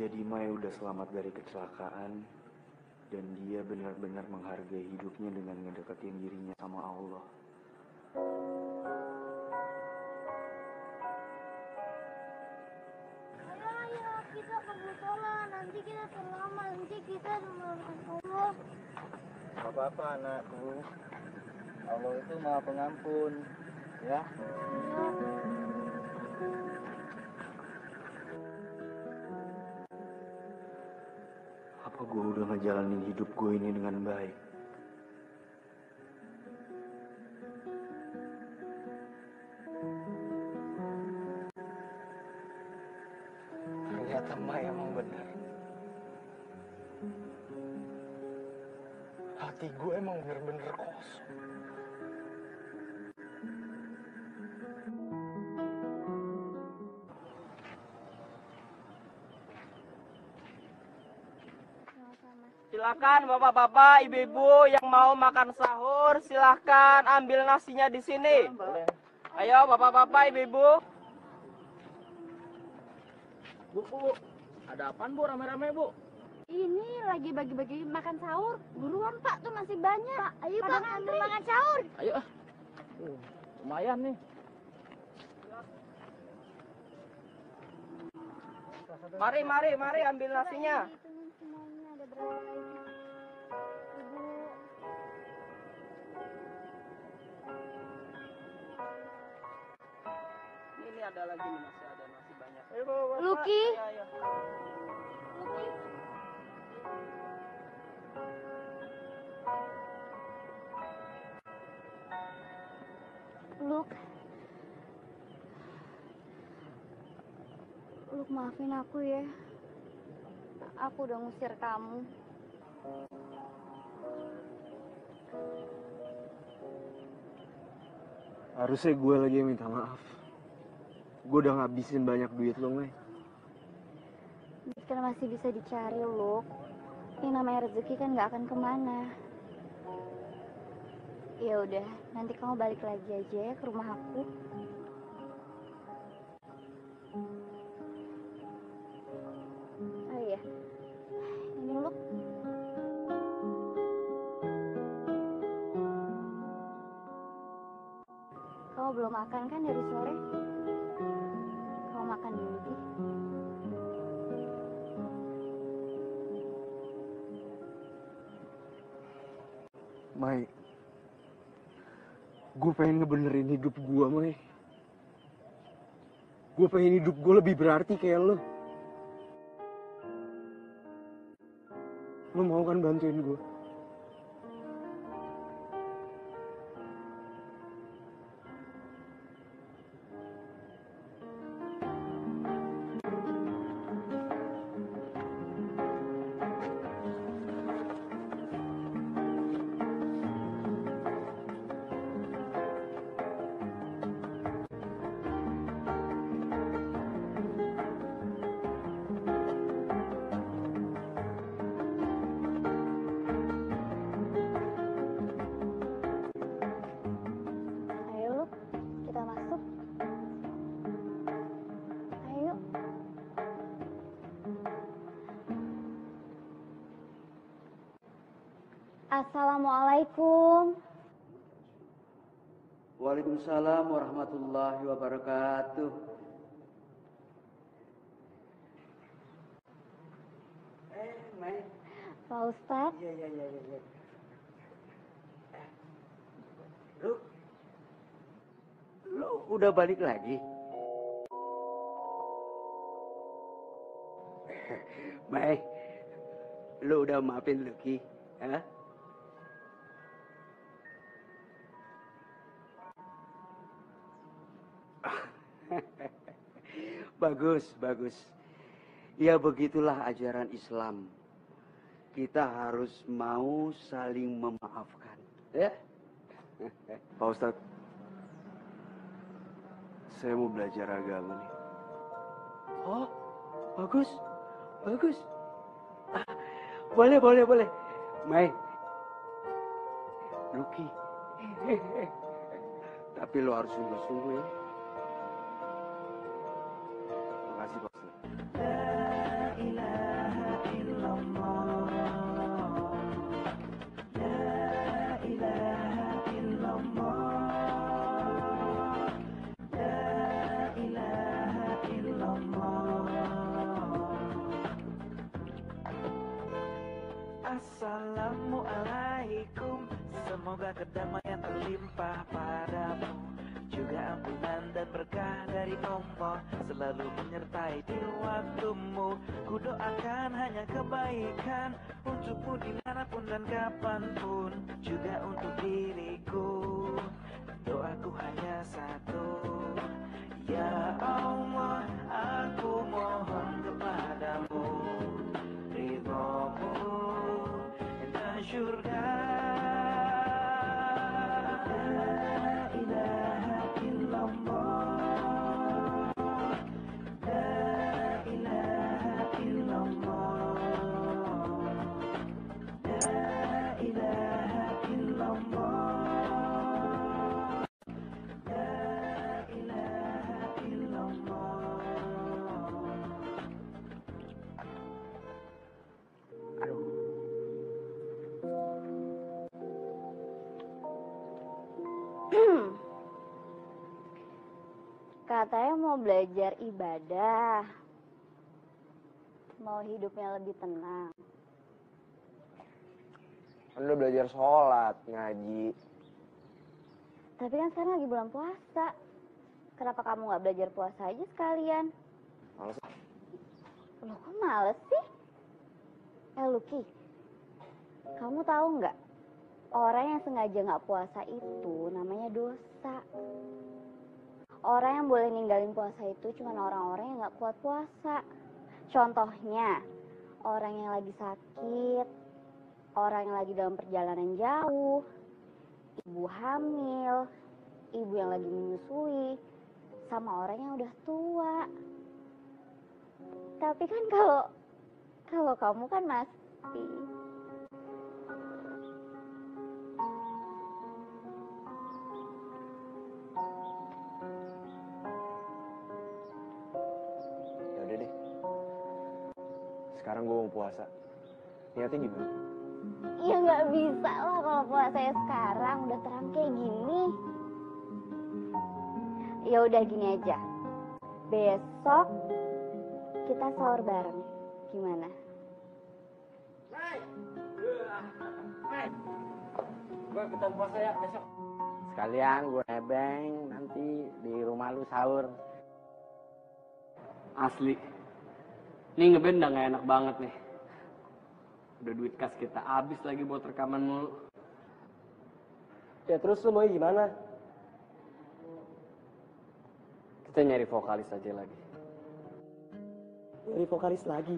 Jadi Mai udah selamat dari kecelakaan dan dia benar-benar menghargai hidupnya dengan ngedeketin dirinya sama Allah. Ayo, ayo kita perlu sholat, nanti kita terlambat, nanti kita terlambat Allah. Gak apa-apa anakku, Allah itu Maha Pengampun, ya. Gue udah ngejalanin hidup gue ini dengan baik. Ternyata Mai emang bener. Hati gue emang bener-bener kosong. Silakan bapak-bapak, ibu-ibu yang mau makan sahur, silahkan ambil nasinya di sini. Ayo bapak-bapak, ibu-ibu. Bu, bu, ada apaan bu rame-rame bu? Ini lagi bagi-bagi makan sahur. Buruan pak, tuh masih banyak. Pak, ayo pak, ambil makan sahur. Ayo, uh, lumayan nih. Mari, mari, mari ambil nasinya. Ini ada lagi nih, masih ada nasi banyak. Luki. Luki. Luke, Luke maafin aku ya, aku udah ngusir kamu. Harusnya gue lagi yang minta maaf. Gue udah ngabisin banyak duit lo, May. Kan masih bisa dicari, Luke. Ini namanya rezeki kan nggak akan kemana. Ya udah, nanti kamu balik lagi aja ya ke rumah aku. Oh iya, ini Luk. Kamu belum makan kan dari sore? Kamu makan dulu sih. Baik. Gue pengen ngebenerin hidup gue, May. Gue pengen hidup gue lebih berarti kayak lo. Lo mau kan bantuin gue? Assalamualaikum. Waalaikumsalam warahmatullahi wabarakatuh. Eh, May. Pak Ustadz? Iya, iya, iya, iya. Eh, lu, lu udah balik lagi? May, lu udah maafin Luki, ya? Bagus, bagus. Ya begitulah ajaran Islam. Kita harus mau saling memaafkan. Ya? Pak Ustadz, saya mau belajar agama nih. Oh, bagus, bagus. Ah, boleh, boleh, boleh. May, Luki. Tapi lo harus sungguh-sungguh ya. Assalamualaikum, semoga kedamaian terlimpah padamu, juga ampunan dan berkah dari Allah selalu menyertai di waktumu. Ku doakan hanya kebaikan untukmu dimanapun dan kapanpun, juga untuk diriku. Doaku hanya satu, ya Allah, aku mohon kepadamu ridhomu dan syurga. Katanya mau belajar ibadah. mau hidupnya lebih tenang. Kan udah belajar sholat, ngaji. Tapi kan sekarang lagi bulan puasa. Kenapa kamu nggak belajar puasa aja sekalian? Males. Loh, kok males sih? Eh, Luki, kamu tahu nggak? Orang yang sengaja nggak puasa itu namanya dosa. Orang yang boleh ninggalin puasa itu cuma orang-orang yang nggak kuat puasa. Contohnya, orang yang lagi sakit, orang yang lagi dalam perjalanan jauh, ibu hamil, ibu yang lagi menyusui, sama orang yang udah tua. Tapi kan kalau kalau kamu kan masih. Sekarang gue mau puasa. Niatnya gimana? Ya nggak bisa lah kalau puasanya sekarang udah terang kayak gini. Ya udah gini aja. Besok kita sahur bareng. Gimana? Gue ketemu puasa ya besok. Sekalian gue nebeng nanti di rumah lu sahur. Asli. Ini ngeband udah gak enak banget nih. Udah duit kas kita habis lagi buat rekaman mulu. Ya terus lu mau gimana? Kita nyari vokalis aja lagi. Nyari vokalis lagi?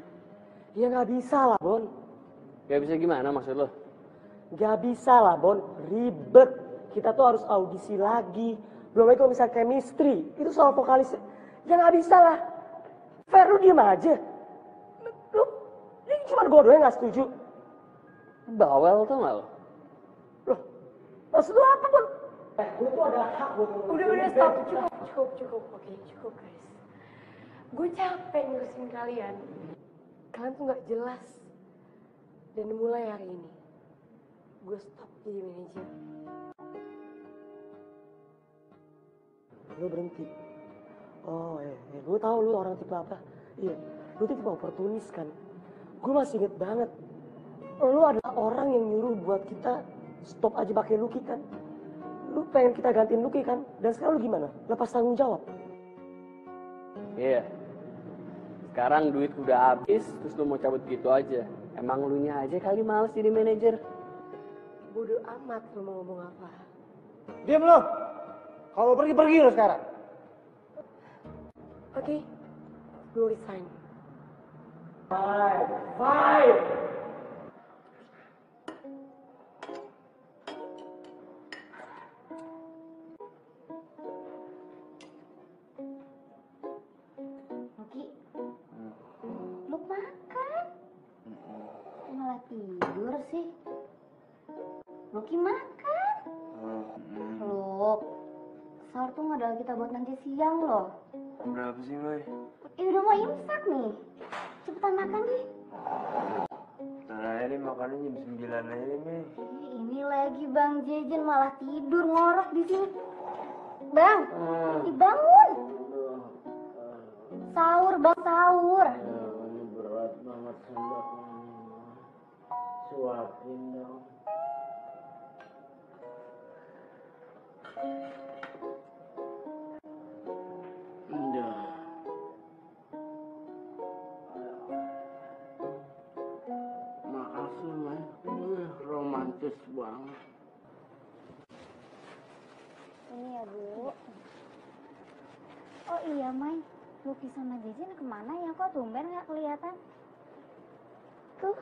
Ya gak bisa lah, Bon. Gak bisa gimana maksud lo? Gak bisa lah, Bon. Ribet. Kita tuh harus audisi lagi. Belum lagi kalau misalnya chemistry. Itu soal vokalis. Ya gak bisa lah. Fer, lu diem aja. Cuman gue doang gak setuju. Bawel tau gak lo? Loh, maksud lo apa pun? Eh, gue tuh ada hak buat lo. Udah, udah, stop. Cukup, cukup, cukup. Oke, cukup guys. Gue capek ngurusin kalian. Kalian tuh gak jelas. Dan mulai hari ini, gue stop jadi manajer. Lo berhenti. Oh, eh, eh. Gue tau lo orang tipe apa. Iya, lo tuh tipe oportunis kan. Gue masih inget banget, lu adalah orang yang nyuruh buat kita stop aja pakai Luki kan. Lu pengen kita gantiin Luki kan, dan sekarang lu gimana? Lepas tanggung jawab? Iya, yeah. Sekarang duit udah habis, terus lu mau cabut gitu aja. Emang lu nya aja kali males jadi manajer? Bodoh amat lu mau ngomong apa. Diam lu! Kalau pergi-pergi lu sekarang! Oke, okay. Gue resign. Five, five. Luki, lu makan? Malah tidur sih. Luki makan? Luk, sahur tuh modal kita buat nanti siang loh. Berapa sih, Boy? Eh, udah mau imsak nih. Cepetan makan nih. Nah ini makannya jam sembilan aja nih. Ini lagi Bang Jejen malah tidur ngorok di sini. Bang, hmm. dibangun. Sahur Bang, sahur. Ya, ini berat banget sendoknya. Suapin dong. Banget. Ini ya Bu. Oh iya Mai, Luki sama Jejen kemana ya, kok tumben gak kelihatan? Tuh,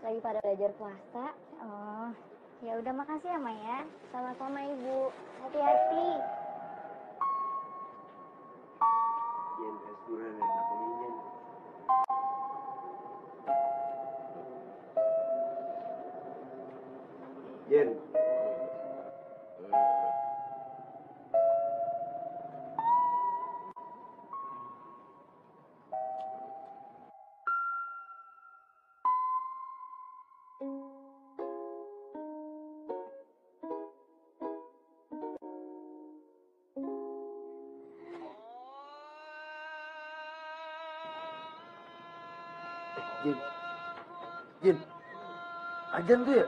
lagi pada belajar puasa. Oh, ya udah makasih ya Mai ya. Sama-sama Ibu. Hati-hati. Jen. Jin, Jin, ajan tuh ya?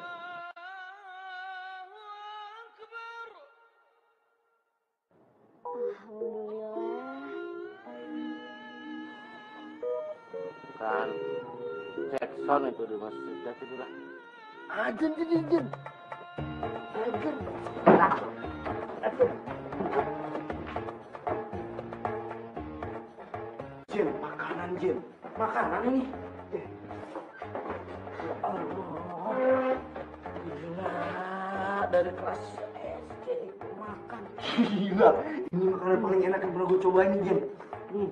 Bukan Jackson itu di masjid, dah tidurlah. Ajan, Jin, Jin, Jin. Ajan. Ajan. Jin, makanan Jin, makanan ini. Allah, gila, dari kelas S D aku makan. Gila, ini makanan paling enak yang pernah gue cobain nih, Jin. Hmm.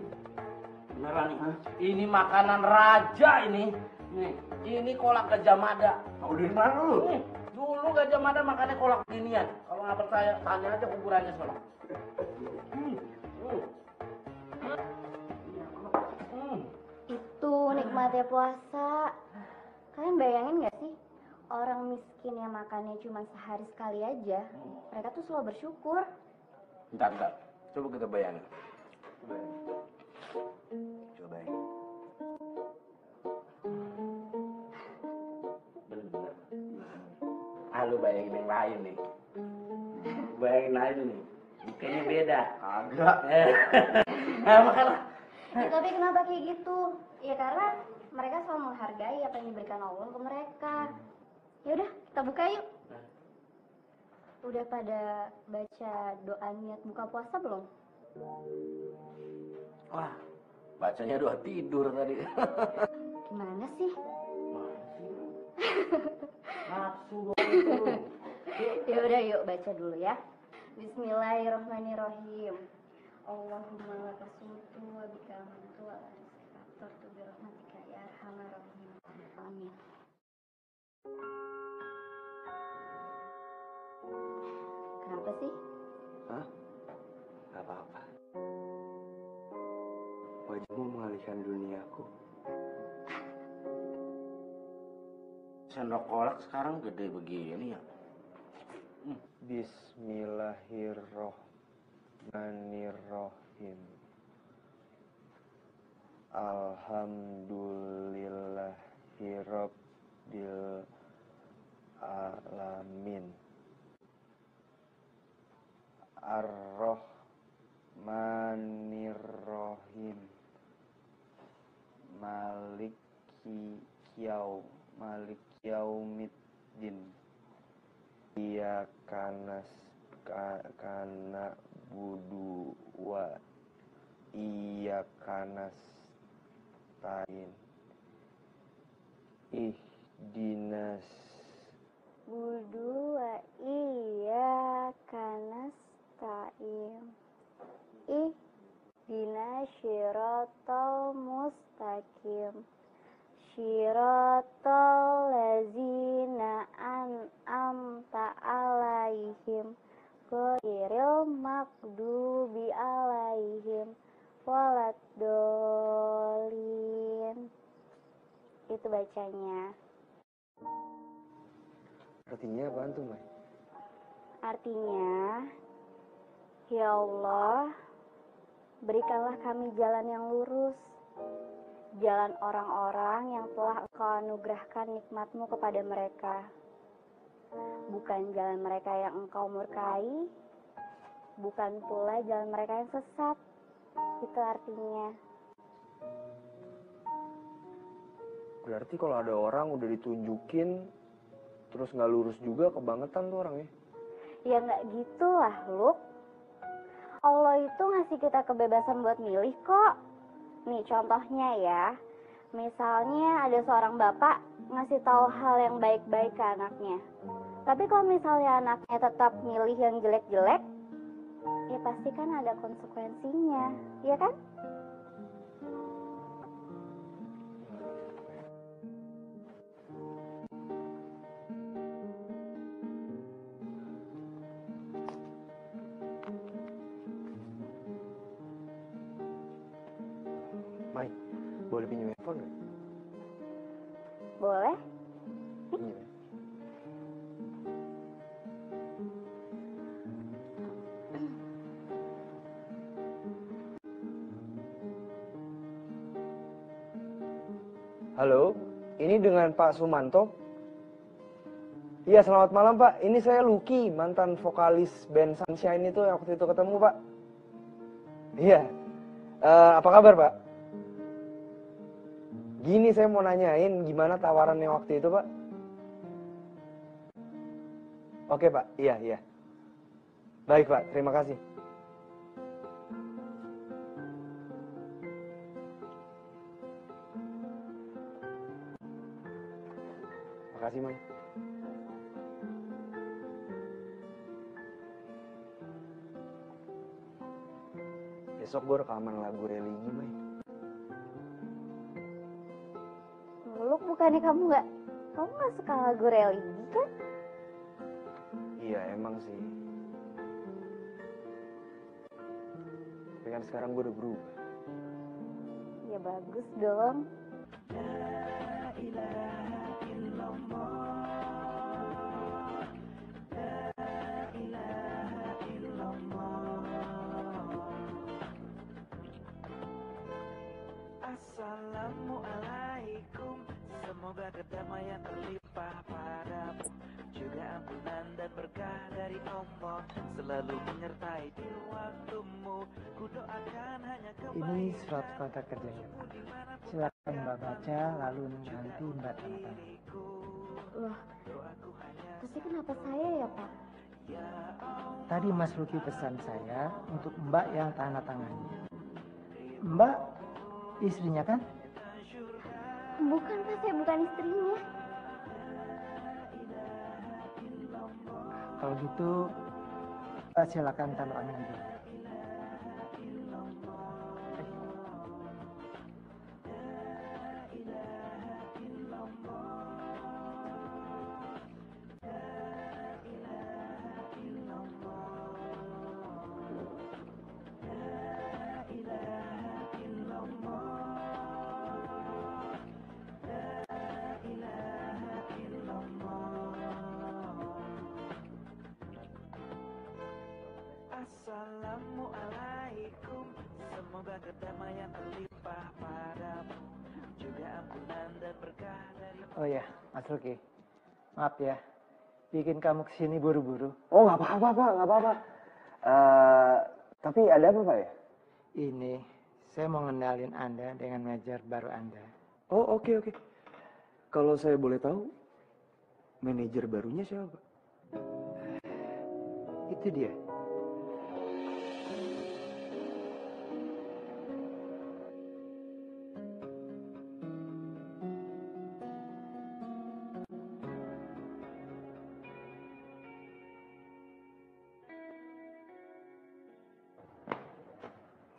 Beneran nih, hah? Ini makanan raja ini. Nih, ini kolak Gajah Mada. Tahu dari mana lu? Nih, dulu Gajah Mada makannya kolak beginian. Kalau nggak percaya, tanya aja kuburannya soalnya. Hmm. Hmm. Hmm. Itu nikmatnya puasa. Kalian bayangin gak sih, orang miskin yang makannya cuma sehari sekali aja, hmm. mereka tuh selalu bersyukur. Bentar, bentar. Coba kita bayangin. Coba bayangin. Coba bayangin. Bener-bener. Ah, lu bayangin yang lain nih. Bayangin lain nih. Bukannya beda. Agak. Nah, makanya. Ya, tapi kenapa kayak gitu? Ya karena mereka selalu menghargai apa yang diberikan Allah ke mereka. Yaudah, kita buka yuk. Udah pada baca doa niat buka puasa belum? Wah, bacanya doa tidur tadi. Gimana sih? Nafsu banget. Yaudah yuk, baca dulu ya. Bismillahirrahmanirrahim. Allahumma lakasuntu wa bikamantu wa laksikatortu birahmatika. Amin. Kenapa sih? Hah? Gak apa-apa. Wajahmu mengalihkan duniaku. Sendok kolak sekarang gede begini ya. Hmm. Bismillahirrohmanirrohim. Alhamdulillahirabbil alamin. Ar-Rahmanirrahim. Maliki yaum maliki yaumiddin. Iya kanas kana budu wa iya kanas tain ih dinas wudu wa iya kanas tain ih dinas syirotol mustaqim syirotol lazina an amta alaihim ghairil makdubi alaihim walat dolin. Itu bacanya. Artinya apaan tuh, Mai? Artinya, ya Allah, berikanlah kami jalan yang lurus, jalan orang-orang yang telah Engkau anugerahkan nikmat-Mu kepada mereka, bukan jalan mereka yang Engkau murkai, bukan pula jalan mereka yang sesat. Itu artinya. Berarti kalau ada orang udah ditunjukin terus nggak lurus juga, kebangetan tuh orangnya. Ya nggak gitu lah, Luk. Allah itu ngasih kita kebebasan buat milih kok. Nih contohnya ya, misalnya ada seorang bapak ngasih tahu hal yang baik-baik ke anaknya, tapi kalau misalnya anaknya tetap milih yang jelek-jelek, ya pasti kan ada konsekuensinya, ya kan? Mai, boleh pinjam handphone nggak? Boleh. Pinjam. Halo, ini dengan Pak Sumanto? Iya, selamat malam Pak. Ini saya Luki, mantan vokalis band Sunshine itu yang waktu itu ketemu Pak. Iya, uh, apa kabar Pak? Gini, saya mau nanyain gimana tawarannya waktu itu Pak? Oke Pak, iya, iya. Baik Pak, terima kasih. Makasih, Mai. Besok gue rekaman lagu religi, Mai. Meluk bukannya kamu gak... Kamu gak suka lagu religi, kan? Iya, emang sih. Tapi kan sekarang gue udah berubah. Ya bagus dong. Assalamualaikum, semoga kedamaian terlimpah padamu, juga ampunan dan berkah dari Allah selalu menyertai di waktumu. Ku doakan hanya kebaikan. Ini surat kata kerjanya. Silakan Mbak baca lalu nanti Mbak tanda. Loh, pasti kenapa saya ya Pak? Tadi Mas Luki pesan saya untuk Mbak yang tanda tangannya. Mbak istrinya kan? Bukan Pak, saya bukan istrinya. Kalau gitu, silakan taruh angin dulu. Assalamualaikum, semoga kedamaian terlimpah padamu, juga ampunan dan berkah dari... Oh ya, Mas Luki, maaf ya, bikin kamu kesini buru-buru. Oh nggak apa-apa Pak, nggak apa-apa. Uh, tapi ada apa Pak ya? Ini, saya mau ngenalin Anda dengan manajer baru Anda. Oh oke okay, oke. Okay. Kalau saya boleh tahu, manajer barunya siapa? Itu dia.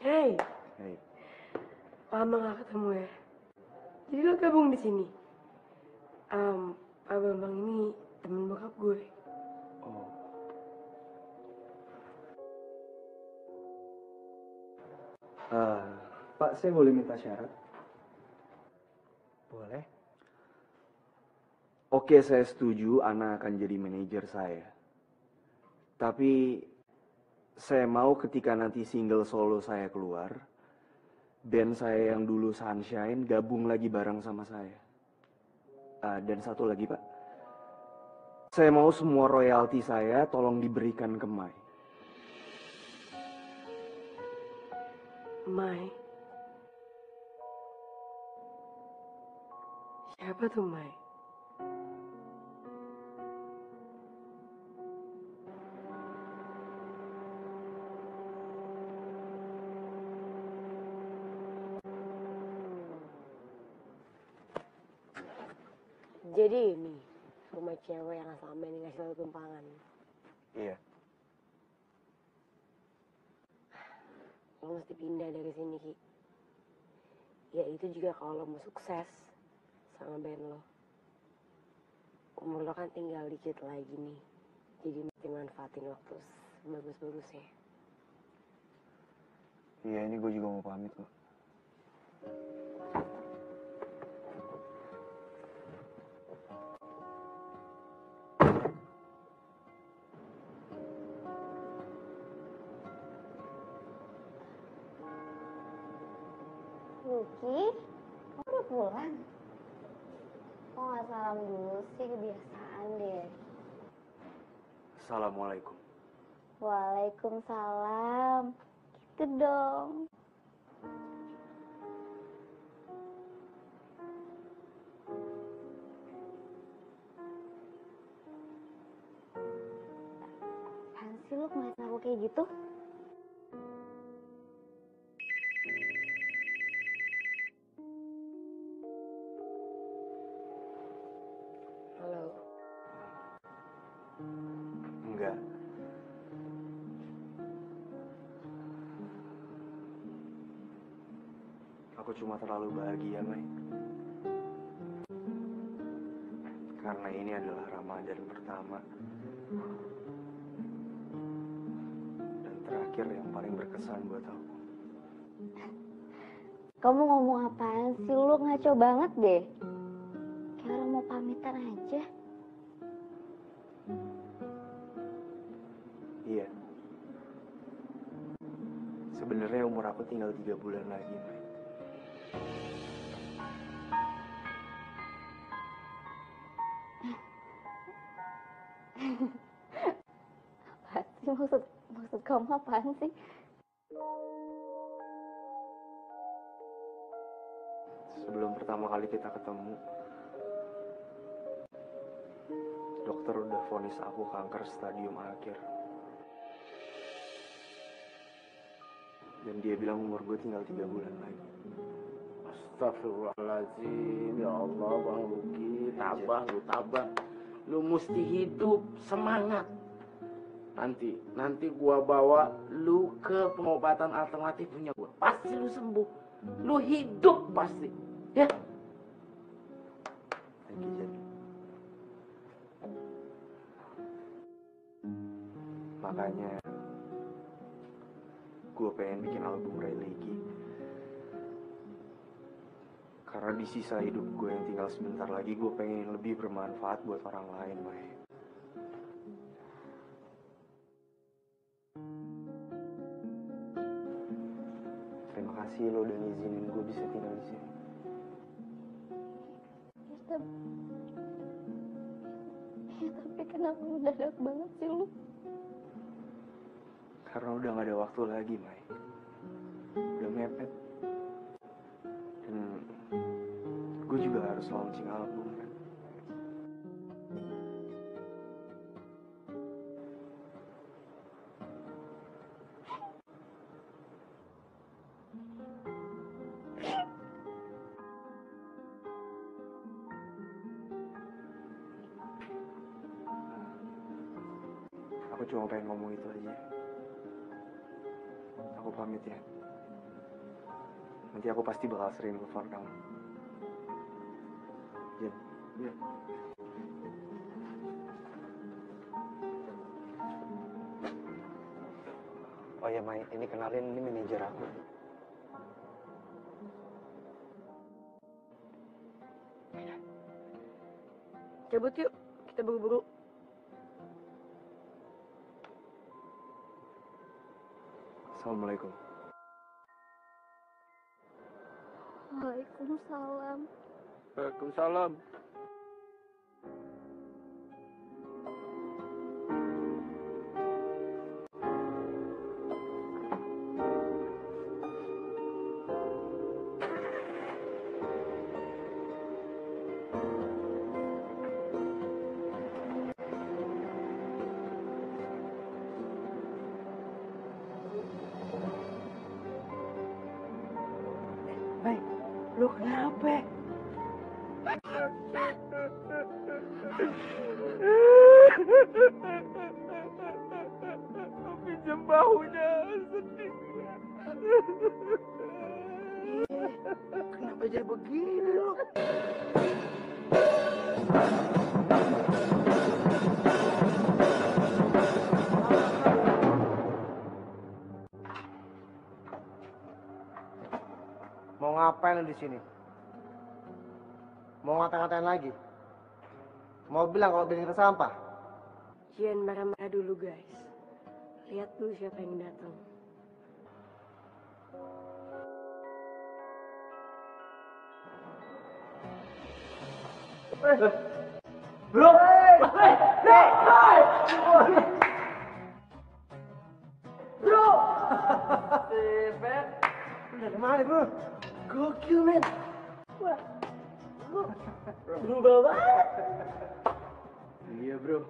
Hei, hey. Lama gak ketemu ya. Jadi lo gabung di sini. Um, Abang-abang ini temen bokap gue. Oh. Uh, Pak, saya boleh minta syarat? Boleh. Oke, saya setuju. Ana akan jadi manajer saya. Tapi... saya mau ketika nanti single solo saya keluar, band saya yang dulu Sunshine gabung lagi bareng sama saya. Uh, dan satu lagi Pak, saya mau semua royalti saya tolong diberikan ke Mai. Mai? Siapa tuh Mai? Jadi ini rumah cewek yang selama ini ngasih lalu tumpangan. Iya. Lo mesti pindah dari sini, Ki. Ya itu juga kalau lo mau sukses sama band lo. Umur lo kan tinggal dikit lagi nih. Jadi mesti manfaatin waktu bagus-bagusnya. Iya, ini gue juga mau pamit kok. Luki, kamu udah pulang? nggak salam dulu sih, kebiasaan deh. Assalamualaikum. Waalaikumsalam. Gitu dong. Apaan sih lu ngeliat aku kayak gitu? Cuma terlalu bahagia, Mai. Karena ini adalah Ramadan pertama dan terakhir yang paling berkesan buat aku. Kamu ngomong apaan sih? Lu ngaco banget deh. Kayak orang mau pamitan aja. Iya. Sebenarnya umur aku tinggal tiga bulan lagi, Mai. Apa sih maksud maksud kamu apaan sih? Sebelum pertama kali kita ketemu, dokter udah vonis aku kanker stadium akhir. Dan dia bilang umur gue tinggal tiga bulan lagi. Astagfirullahaladzim, ya Allah, Bang Luki, tabah, lu tabah. Lu mesti hidup, semangat. Nanti, nanti gua bawa lu ke pengobatan alternatif punya gua. Pasti lu sembuh. Lu hidup pasti. Ya. Thank you, Jan. Makanya gua pengen bikin album religi. Karena di sisa hidup gue yang tinggal sebentar lagi, gue pengen lebih bermanfaat buat orang lain, Mai. Terima kasih lo udah ngizinin gue bisa tinggal di sini. Ya, tapi... Ya, tapi kenapa mendadak banget sih lo? Karena udah gak ada waktu lagi, Mai. Udah mepet. Dan... gue juga harus launching album, kan? Aku cuma pengen ngomong itu aja. Aku pamit ya. Nanti aku pasti bakal sering telepon kamu. Ya. Ya. Oh ya, Mai, ini kenalin, ini manajer aku. Cabut yuk, kita buru-buru. Assalamualaikum. Waalaikumsalam. Waalaikumsalam. Hey, lu kenapa? Pinjam bahunya, sedih. Kenapa jadi begini lu? Mau ngapain lu di sini? Mau ngata-ngatain lagi? Mau bilang kalau bilang sampah? Jangan marah-marah dulu, guys. Lihat dulu siapa yang datang. Bro. Bro. Dari mana bro? Gokil men. Wah. Bro banget. Iya bro.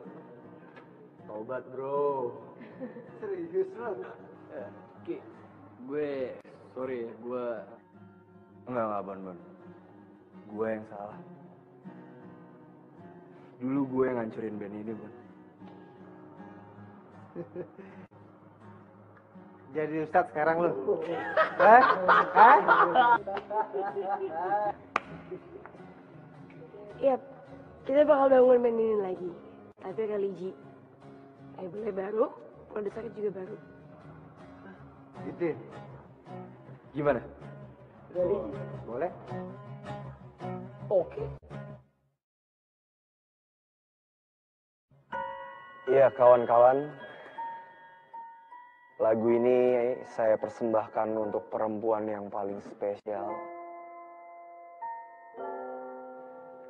Taubat bro. Serius bro. Oke. Gue sorry ya, gue enggak enggak bon bon. Gue yang salah. Dulu gue yang ngancurin band ini, Bun. Jadi ustadz sekarang lu. Hah? Hah? Yap, kita bakal bangun band ini lagi. Tapi religi. Labelnya baru, produser juga baru. Gitu. Gimana? Religi. Boleh? Oke. Ya kawan-kawan, lagu ini saya persembahkan untuk perempuan yang paling spesial.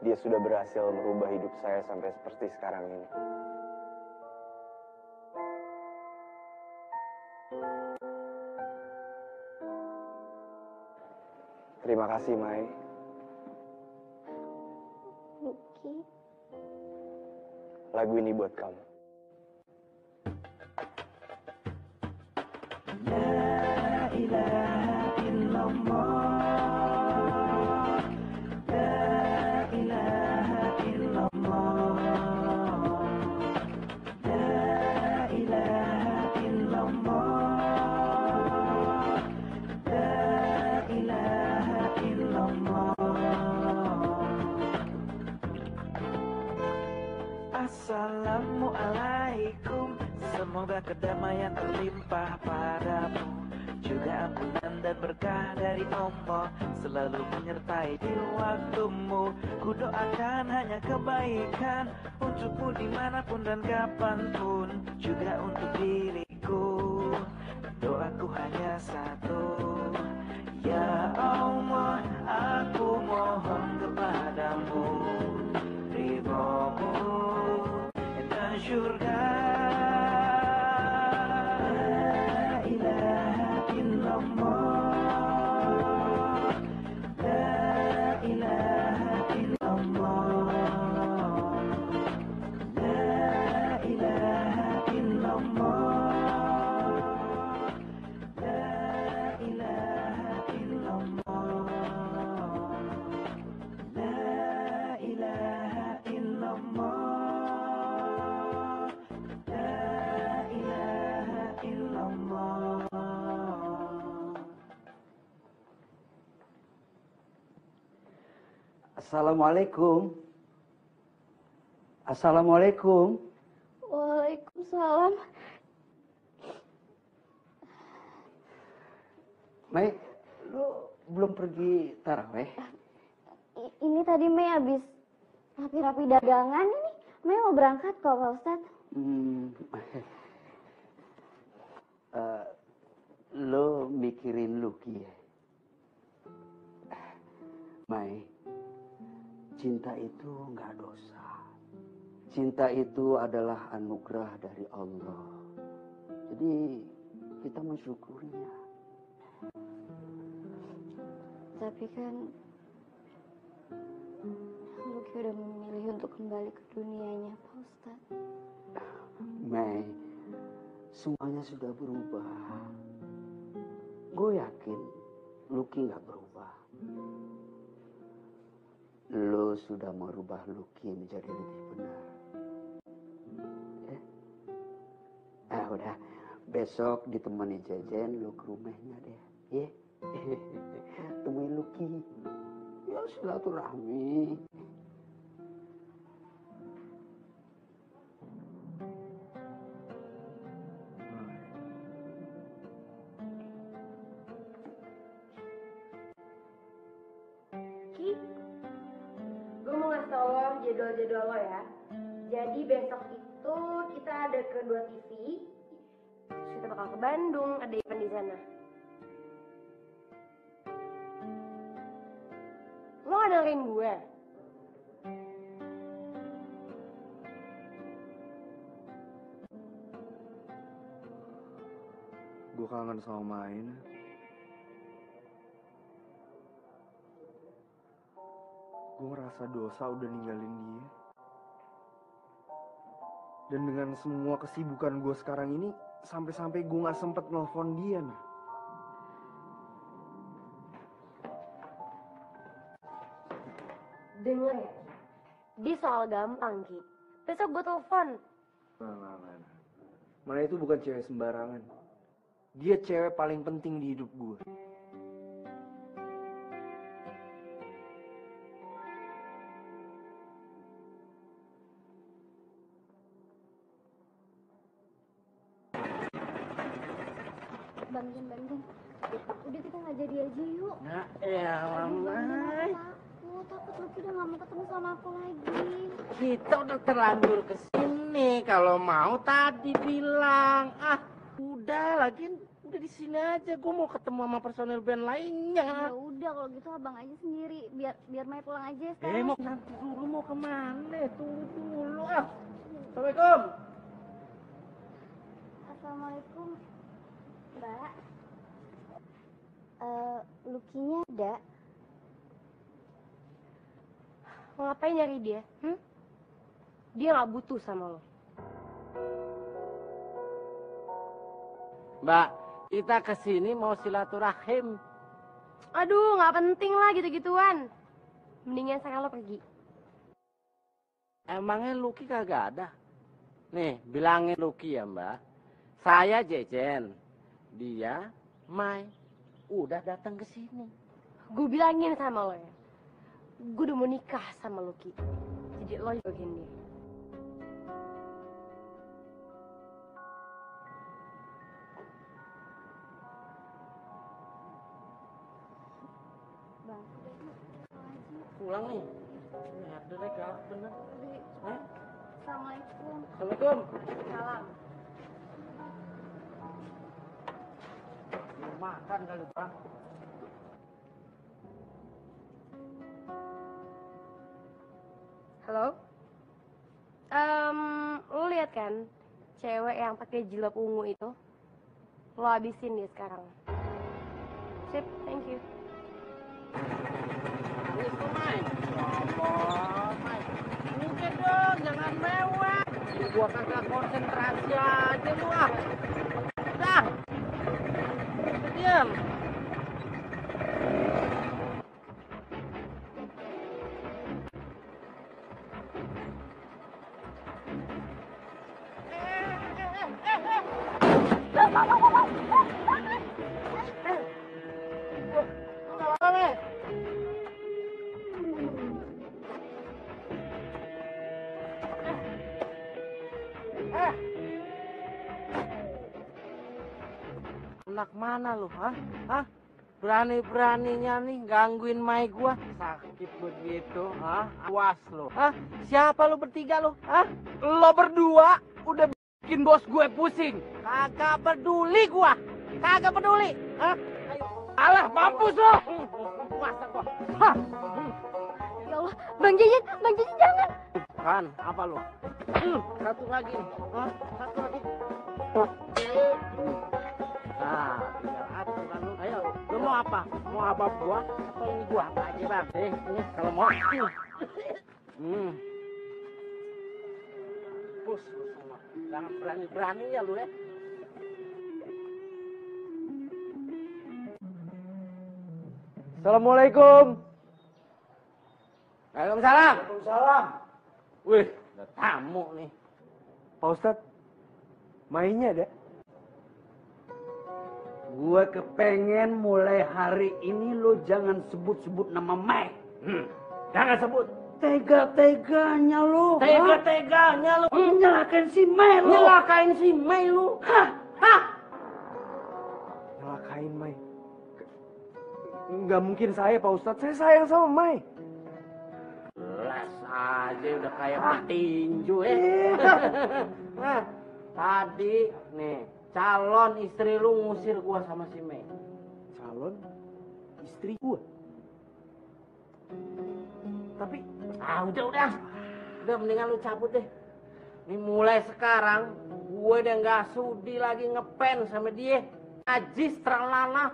Dia sudah berhasil merubah hidup saya sampai seperti sekarang ini. Terima kasih, Mai. Luki. Lagu ini buat kamu. Assalamualaikum, semoga kedamaian terlimpah padamu, juga ampunan dan berkah dari Allah selalu menyertai di waktumu. Ku doakan hanya kebaikan untukmu dimanapun dan kapanpun, juga untuk diriku. Doaku hanya satu, ya Allah, aku mohon kepadamu ridhomu dan surga. La ilaha illallah, la ilaha illallah, la ilaha illallah, la ilaha illallah, la ilaha illallah. Assalamualaikum. Assalamualaikum. Waalaikumsalam. Mei, lu belum pergi taraweh? Ini tadi Mei habis rapi-rapi dagangan ini. Mei mau berangkat kok, Pak Ustadz. Hmm. uh, lu mikirin Luki ya? Mei, cinta itu nggak dosa. Cinta itu adalah anugerah dari Allah. Jadi kita mensyukurinya. Tapi kan Luki udah memilih untuk kembali ke dunianya, Pak Ustadz. Mei, semuanya sudah berubah. Gue yakin Luki nggak berubah. Lo sudah merubah Luki menjadi lebih benar. Eh, ah udah, besok ditemani Jajen, lo ke rumahnya deh. Iya, yeah. Temuin Luki. Ya silaturahmi. Jadwal lo ya. Jadi besok itu kita ada kedua T V. Terus kita bakal ke Bandung, ada event di sana. Lo nggak dengerin gue? Gue kangen sama main. Gue ngerasa dosa udah ninggalin dia. Dan dengan semua kesibukan gue sekarang ini, sampai-sampai gue gak sempet nelfon dia, nah. Dengar ya, di soal gampang, Ki. Besok gue telepon. Nah, nah, nah, nah. Mana itu bukan cewek sembarangan. Dia cewek paling penting di hidup gue. Bang Jen, Bang Jen, udah kita nggak jadi aja yuk. Nah, ya mama. Aku takut Luki udah nggak mau ketemu sama aku lagi. Kita udah terlanjur kesini. Kalau mau tadi bilang, ah. Udah, lagi udah di sini aja. Gue mau ketemu sama personel band lainnya. Ya udah, kalau gitu abang aja sendiri. Biar biar Maya pulang aja sekarang. Eh, mau nanti dulu, mau kemana? Tunggu dulu ah. Assalamualaikum. Assalamualaikum, Mbak. Uh, Lukinya ada. Mau ngapain nyari dia? Hmm? Dia nggak butuh sama lo. Mbak, kita kesini mau silaturahim. Aduh, nggak penting lah gitu-gituan. Mendingan sekarang lo pergi. Emangnya Luki kagak ada? Nih, bilangin Luki ya, Mbak. Saya Jejen, dia Mai udah datang ke sini. Gue bilangin sama lo ya. Gue udah mau nikah sama Luki. Jadi lo jauhin dia. Pulang nih. Ya, udah gak bener. Hah? Assalamualaikum. Assalamualaikum. Salam. Mau makan kali, Bang. Halo. Um, lo lihat kan cewek yang pakai jilbab ungu itu? Lo habisin dia sekarang. Sip, thank you. Udah dong, jangan mewah. Gua kagak konsentrasi aja lu ah. Dah. Diam. Anak mana lu, hah? Hah? Berani-beraninya nih gangguin Mai gua. Sakit begitu, hah? Awas lu, hah? Siapa lu bertiga lu, hah? Lo berdua udah bikin bos gue pusing. Kagak peduli gua. Kagak peduli, hah? Ayo. Alah, mampus lu. Masa gua. Hah? Ya Allah, Bang Jajan, Bang Jajan jangan. Kan, apa lu? Hmm, satu lagi, hah? Satu lagi. Nah, ayo, lu mau apa? Mau apa gua? Atau ini gua apa aja bang? Eh, ini kalau mau. Hmm. Push, semua. Jangan berani-berani ya lu ya. Assalamualaikum. Waalaikumsalam. Waalaikumsalam. Wih, ada tamu nih. Pak Ustadz, mainnya ada. Gue kepengen mulai hari ini lo jangan sebut-sebut nama Mai. Hmm. Jangan sebut. Tega-teganya lo. Tega-teganya lo. Hmm. Nyelakain si Mai lo. Nyelakain si Mai lo. Hah? Hah? Nyelakain Mai. Nggak mungkin saya Pak Ustadz. Saya sayang sama Mai. Jelas aja udah kayak petinju ya. Nah, tadi nih. Calon istri lu ngusir gua sama si Mei. Calon istri gua? Tapi, ah udah udah, udah mendingan lu cabut deh. Ini mulai sekarang, gue udah nggak sudi lagi ngepen sama dia. Ajis terlana.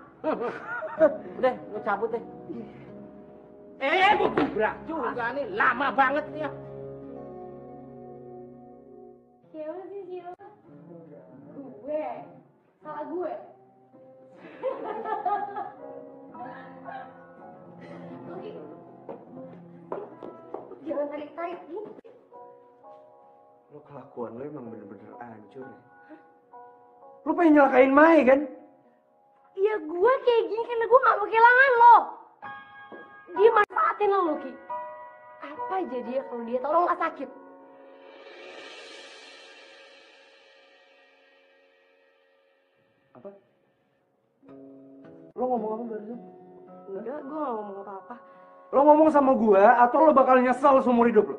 Udah, lu cabut deh. Eh, gua gubrak juga nih, lama banget nih ya. Siapa sih siapa? Gue, salah gue. Oke, jangan tarik-tarik gini. Lo kelakuan lo emang bener-bener hancur ya. Lo pengen nyelakain Mai kan? Ya gue kayak gini karena gue gak mau kehilangan lo. Dia manfaatin lo, Luki. Apa jadinya kalau dia tau lo gak sakit? Apa? Lo ngomong apa barusan? Enggak, gue gak ngomong apa-apa. Lo ngomong sama gue atau lo bakal nyesel seumur hidup lo?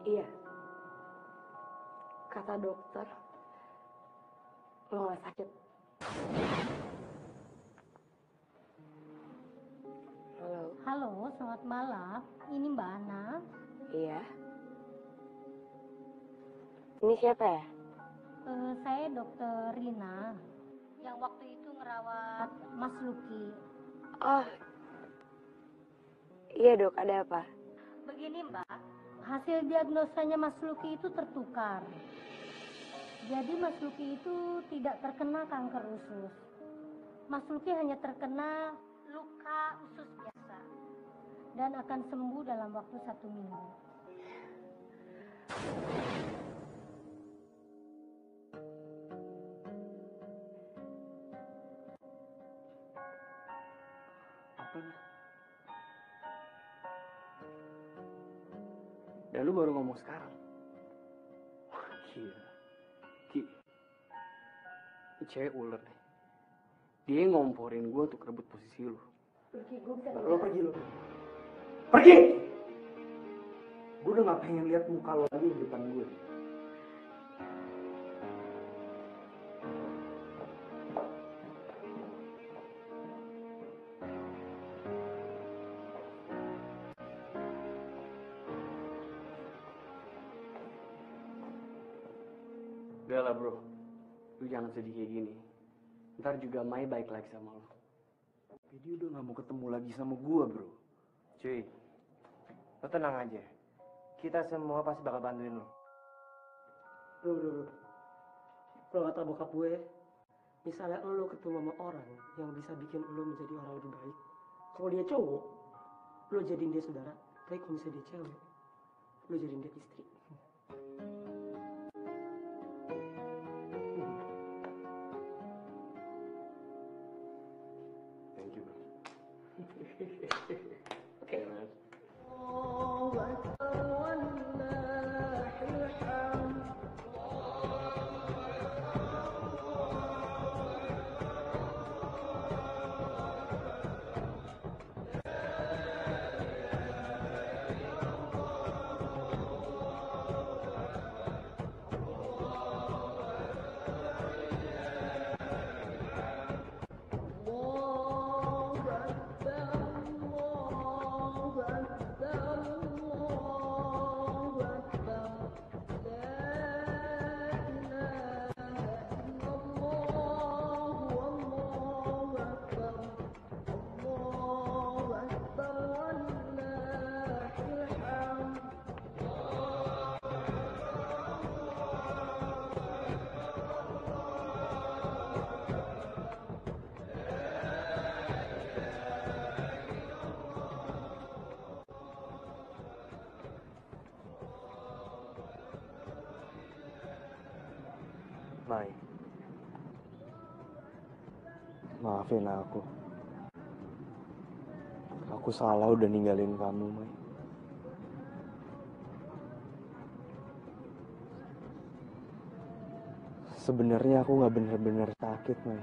Iya, kata dokter, lo gak sakit. Halo. Halo, selamat malam. Ini Mbak Ana. Iya. Ini siapa ya? Uh, saya dokter Rina, yang waktu itu ngerawat Mas Luki. Oh, iya dok, ada apa? Begini Mbak. Hasil diagnosanya Mas Luki itu tertukar. Jadi Mas Luki itu tidak terkena kanker usus. Mas Luki hanya terkena luka usus biasa dan akan sembuh dalam waktu satu minggu. Apa? Dan lu baru ngomong sekarang. Wah, gila. Ki. Ini cewek ular nih. Dia ngomporin gue untuk rebut posisi lu. Pergi, gue bisa. Lo pergi, lo. Pergi! Gue udah gak pengen lihat muka lo lagi di depan gue. Udah lah bro, lu jangan sedih kayak gini. Ntar juga Mai baik lagi sama lo. Tapi dia udah gak mau ketemu lagi sama gua bro. Cuy, lo tenang aja. Kita semua pasti bakal bantuin lo. Bro, bro, bro. Lo gak tau bokap gue ya? Misalnya lo ketemu sama orang yang bisa bikin lo menjadi orang lebih baik. Kalau dia cowok, lo jadiin dia saudara. Tapi kalau misalnya dia cewek, lo jadiin dia istri. Mai, maafin aku. Aku salah udah ninggalin kamu, Mai. Sebenarnya aku nggak bener-bener sakit, Mai.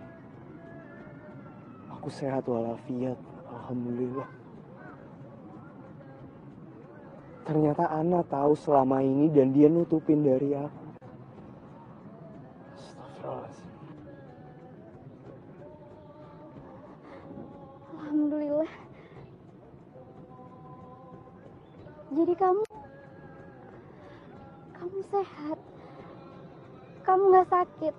Aku sehat walafiat, alhamdulillah. Ternyata Ana tahu selama ini dan dia nutupin dari aku. Alhamdulillah, Jadi kamu kamu sehat, kamu nggak sakit.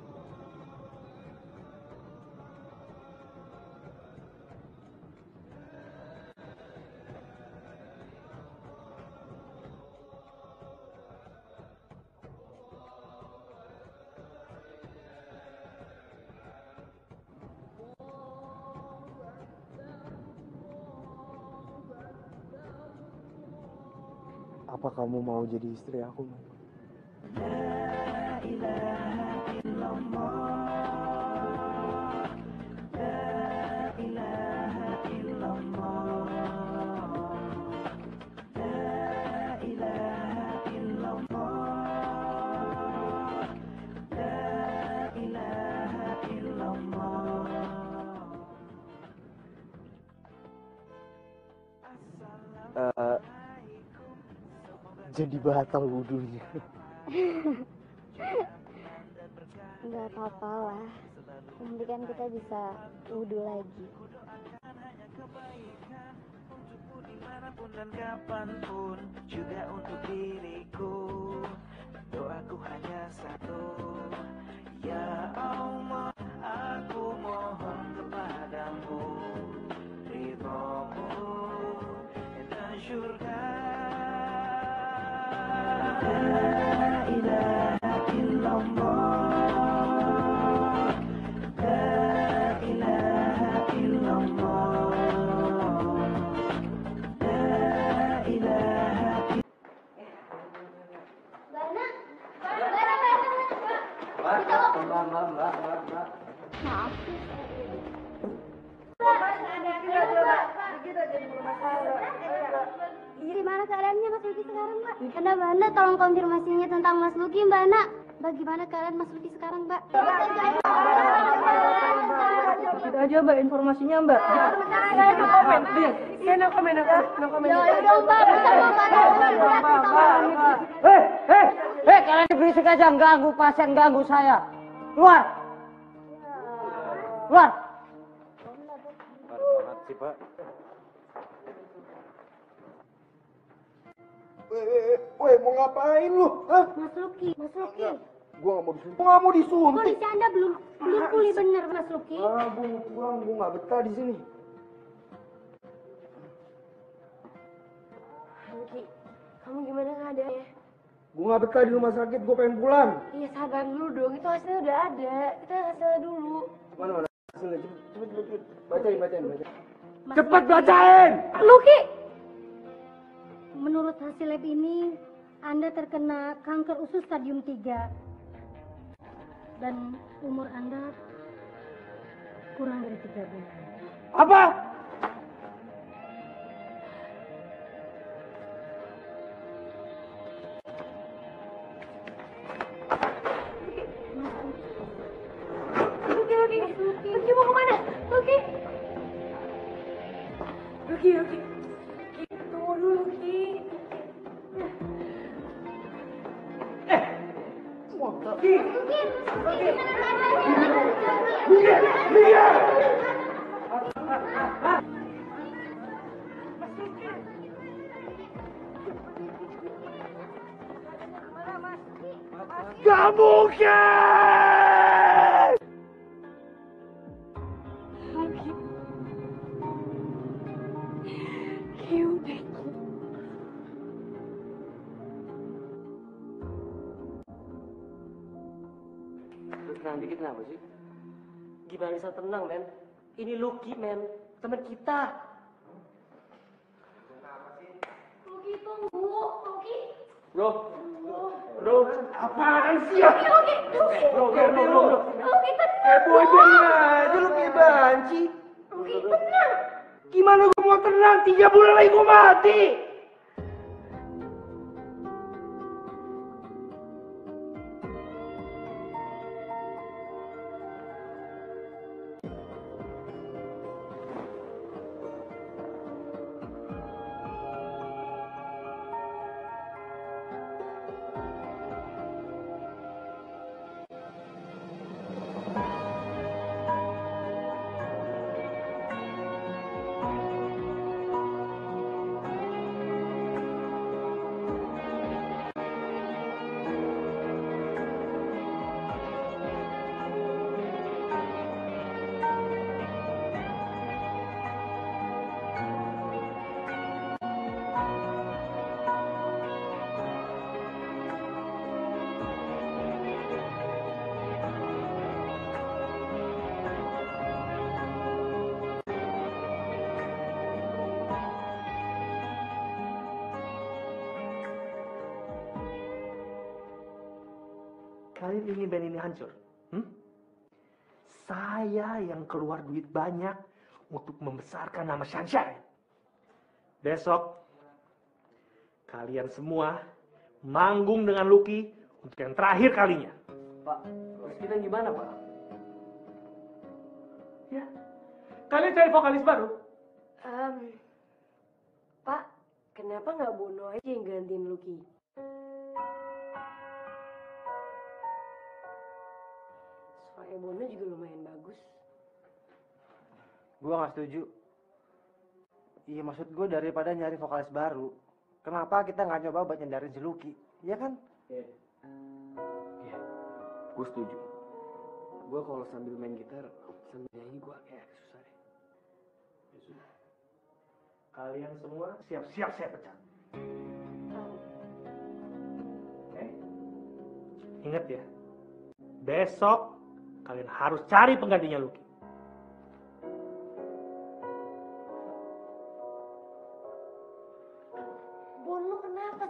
Apa kamu mau jadi istri aku? La ilaha illallah, la ilaha illallah, la ilaha illallah, la ilaha illallah. Uh, Jadi batal wudunya. Nggak apa-apa lah. Nanti kan kita bisa wudu lagi. Dan kapanpun juga untuk diriku. Doaku hanya satu. Ya Allah, aku mohon kepadamu ridhomu dan surga. La ilaha illallah, la ilaha illallah, la ilaha. Mbak, Mbak, Mbak, Mbak, Mbak, Mbak, Mbak. Maaf. Di mana keadaannya Mas Luki sekarang, Mbak? Karena Mbak Ana tolong konfirmasinya tentang Mas Luki, Mbak Ana. Bagaimana keadaan Mas Luki sekarang, Mbak? Kita aja, Mbak, informasinya, Mbak. Saya no comment, please. Saya no comment, aku. No comment. Ya udah, Mbak. Hei, hei, hei, kalian berisik aja. Ganggu pasien, ganggu saya. Keluar. Keluar. Banget sih, Pak. Weh, weh, weh, mau ngapain lu? Hah? Mas Luki, Mas Luki. Enggak, gua nggak mau disuntik. Gua nggak mau disuntik. Kondisi Anda belum belum pulih bener, Mas Luki. Ah, gua mau pulang, gua nggak betah di sini. Luki, kamu gimana keadaannya? Gua nggak betah di rumah sakit, gua pengen pulang. Iya, sabar dulu dong. Itu hasilnya udah ada. Kita hasilnya dulu. Mana mana hasilnya? Cepet, cepet, cepet. Bacain, bacain, bacain. Mas cepet bacain. Luki. Menurut hasil lab ini, Anda terkena kanker usus stadium tiga. Dan umur Anda kurang dari tiga bulan. Apa? Luki, Luki, Luki. Luki mau kemana? Luki. Luki, Luki. Luki, Luki, Luki, gak mungkin! Luki, Luki udah. Tenang dikit, kenapa sih? Gimana bisa tenang, men? Ini Luki, men. Teman kita. Luki, tunggu. Luki. Bro. Bro. Apaan sih? Luki, Luki. Luki. Bro, bro, bro, bro. Luki, tenang. Eh, boy, tenang. Itu Luki banci. Luki, tenang. Gimana gue mau tenang? Tiga bulan lagi gue mati. Kalian ingin band ini hancur? Hmm? Saya yang keluar duit banyak untuk membesarkan nama Sunshine. Besok, kalian semua manggung dengan Luki untuk yang terakhir kalinya. Pak, terus kita gimana, Pak? Ya, kalian cari vokalis baru. Um, Pak, kenapa nggak Bono aja yang gantiin Luki? Soalnya Bono juga lumayan bagus. Gua nggak setuju. Iya, maksud gue daripada nyari vokalis baru, kenapa kita nggak coba buat nyandarin si Luki? Iya kan? Iya. Iya. Gue setuju. Gue kalau sambil main gitar, sambil nyanyi gue kayak susah deh. Ya sudah. Kalian semua siap-siap saya pecat. Oke. Ingat ya, besok kalian harus cari penggantinya Luki.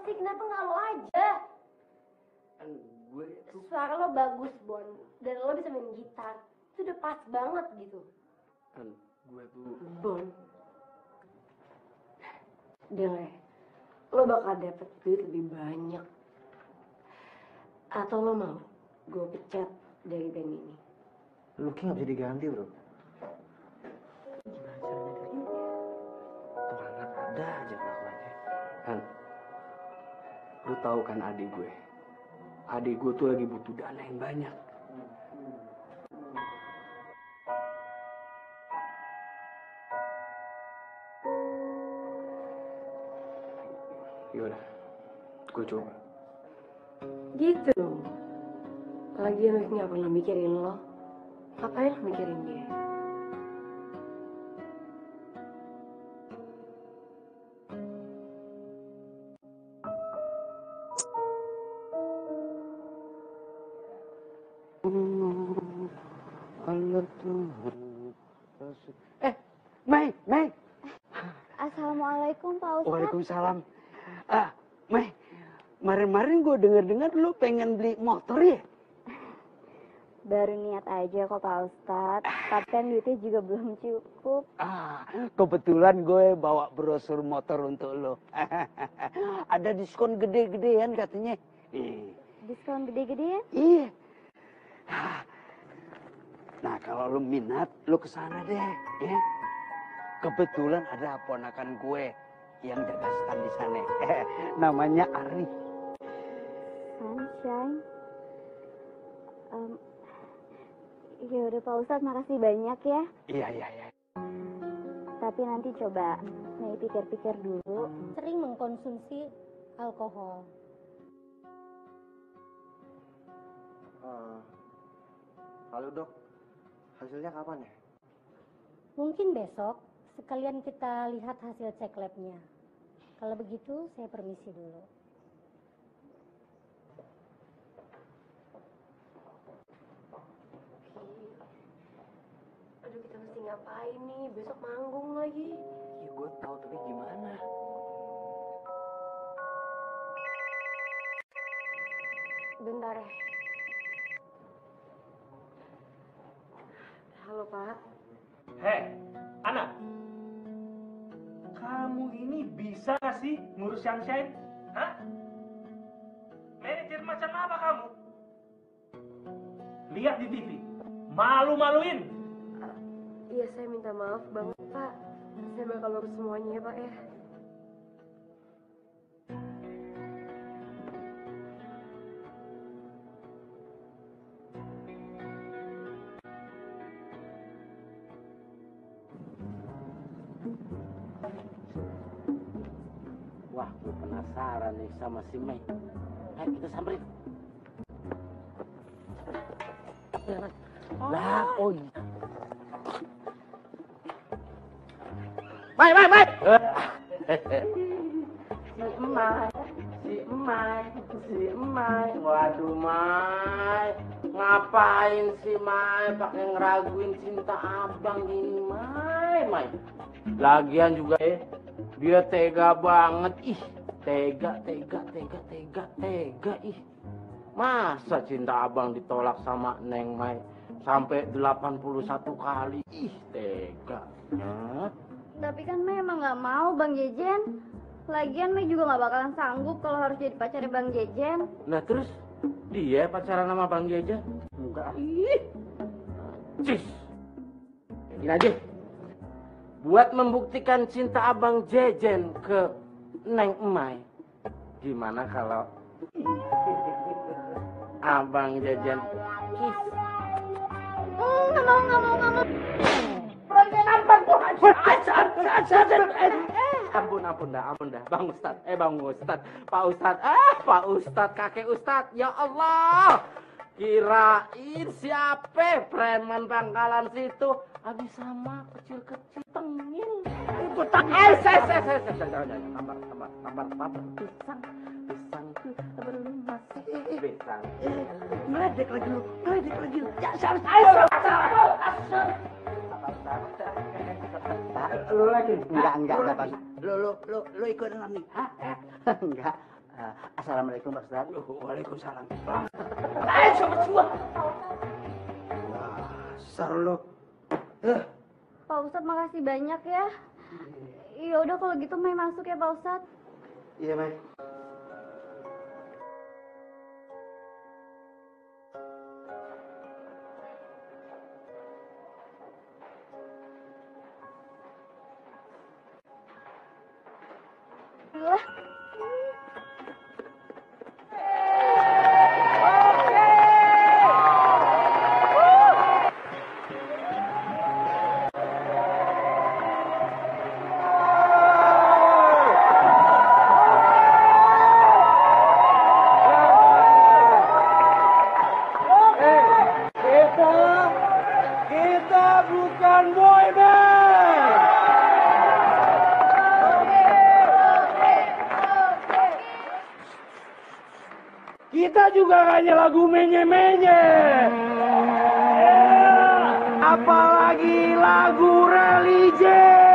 Kenapa nggak lo aja? Gue tuh... Suara lo bagus, Bon. Dan lo bisa main gitar. Itu udah pas banget gitu. Kan gue tuh... Bon. Dele, lo bakal dapet duit lebih banyak. Atau lo mau gue pecat dari band ini? Luki nggak bisa diganti, bro. Gimana caranya dari ini? Tuh anak ada aja kelakuannya. Kan? Lu tahu kan adik gue, adik gue tuh lagi butuh dana yang banyak. Yaudah, gue coba. Gitu, lagian lu nggak perlu mikirin lo, ngapain lu mikirin dia? Eh, Mei, Mei. Assalamualaikum Pak Ustadz. Waalaikumsalam. Ah, Mei, kemarin-kemarin gue dengar-dengar lu pengen beli motor ya? Baru niat aja kok Pak Ustadz. Tapi kan duitnya juga belum cukup. Ah, kebetulan gue bawa brosur motor untuk lu. Ada diskon gede-gedean katanya. Diskon gede-gedean? Iya. Nah, kalau lu minat, lu kesana deh, ya. Kebetulan ada ponakan gue yang jaga stand di sana. Eh, namanya Ari. Sunshine. Um, ya udah Pak Ustadz, makasih banyak ya. Iya, iya, iya. Tapi nanti coba, Mei pikir-pikir dulu. Sering mengkonsumsi alkohol. Uh, halo dok. Hasilnya kapan ya? Mungkin besok, sekalian kita lihat hasil cek labnya. Kalau begitu, saya permisi dulu. Oke. Aduh, kita mesti ngapain nih? Besok manggung lagi. Iya, gue tahu tapi gimana? Bentar ya. Halo, Pak. Hei, anak. Kamu ini bisa gak sih ngurus Sunshine? Hah? Manajer macam apa kamu? Lihat di T V. Malu-maluin. Iya, uh, saya minta maaf banget, Pak. Saya bakal urus semuanya ya, Pak, ya. Wah, gue penasaran nih sama si Mei. Ayo kita samperin. Lah, oh iya. Mai, Mai, Mai. Si Mai, si Mai, si Mai. Waduh, Mai. Ngapain si Mai pakai ngeraguin cinta abang gini, Mai, Mai. Lagian juga ya. Dia tega banget, ih, tega, tega, tega, tega, tega, ih. Masa cinta abang ditolak sama Neng Mai sampai delapan puluh satu kali? Ih, tega. Hah? Tapi kan Mai emang gak mau Bang Jejen. Lagian Mai juga gak bakalan sanggup kalau harus jadi pacarnya Bang Jejen. Nah terus dia pacaran sama Bang Jejen? Enggak. Ih, cis. Gini aja. Buat membuktikan cinta abang Jejen ke Neng Emai, gimana kalau abang Jejen kiss? Nggak mau, nggak mau, nggak mau. Perjalanan bantuan, ajar, ajar, ajar. Ampun, ampun dah, ampun dah. Bang Ustad, eh Bang Ustad, Pak Ustad, ah Pak Ustad, kakek Ustad, ya Allah. Kirain siapa preman pangkalan situ habis sama kecil-kecil tengil putak es es es es sabar sabar sabar sabar pisang pisang tuh baru masih pisang meledek lagi lu meledek lagi lu ya sabar sabar sabar lu lagi enggak enggak enggak lu lu lu lu ikut nih ah enggak. Assalamualaikum Pak Ustaz. Waalaikumsalam. Ayo sobat semua. Dasar lo. Pak Ustaz makasih banyak ya. Ya udah kalau gitu Mai masuk ya Pak Ustaz. Iya Mai. Kita juga hanya lagu menye-menye, apalagi lagu religi.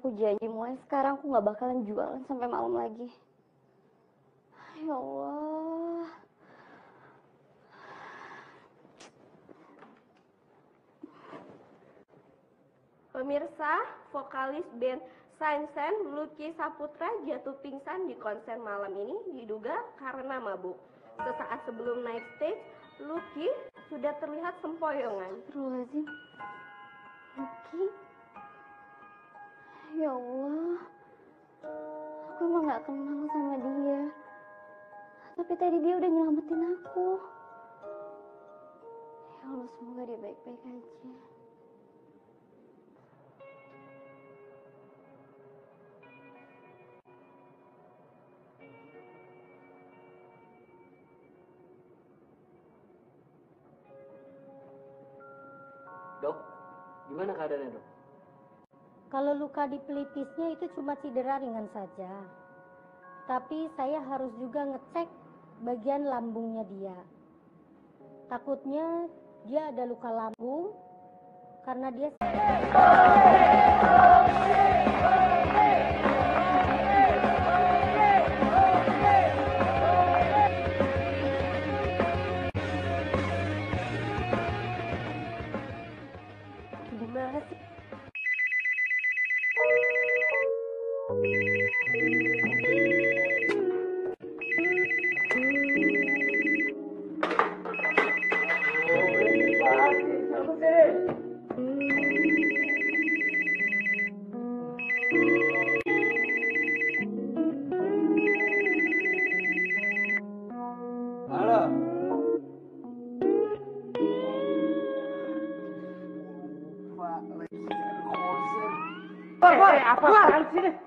Aku janji mulai sekarang aku nggak bakalan jualan sampai malam lagi. Ya Allah. Pemirsa, vokalis band SainSen Luki Saputra jatuh pingsan di konser malam ini diduga karena mabuk. Sesaat sebelum naik stage, Luki sudah terlihat sempoyongan. Astagfirullahaladzim. Luki? Ya Allah, aku emang gak kenal sama dia. Tapi tadi dia udah nyelamatin aku. Ya Allah, semoga dia baik-baik aja. Dok, gimana keadaannya Dok? Kalau luka di pelipisnya itu cuma cedera ringan saja. Tapi saya harus juga ngecek bagian lambungnya dia. Takutnya dia ada luka lambung karena dia... Gimana sih?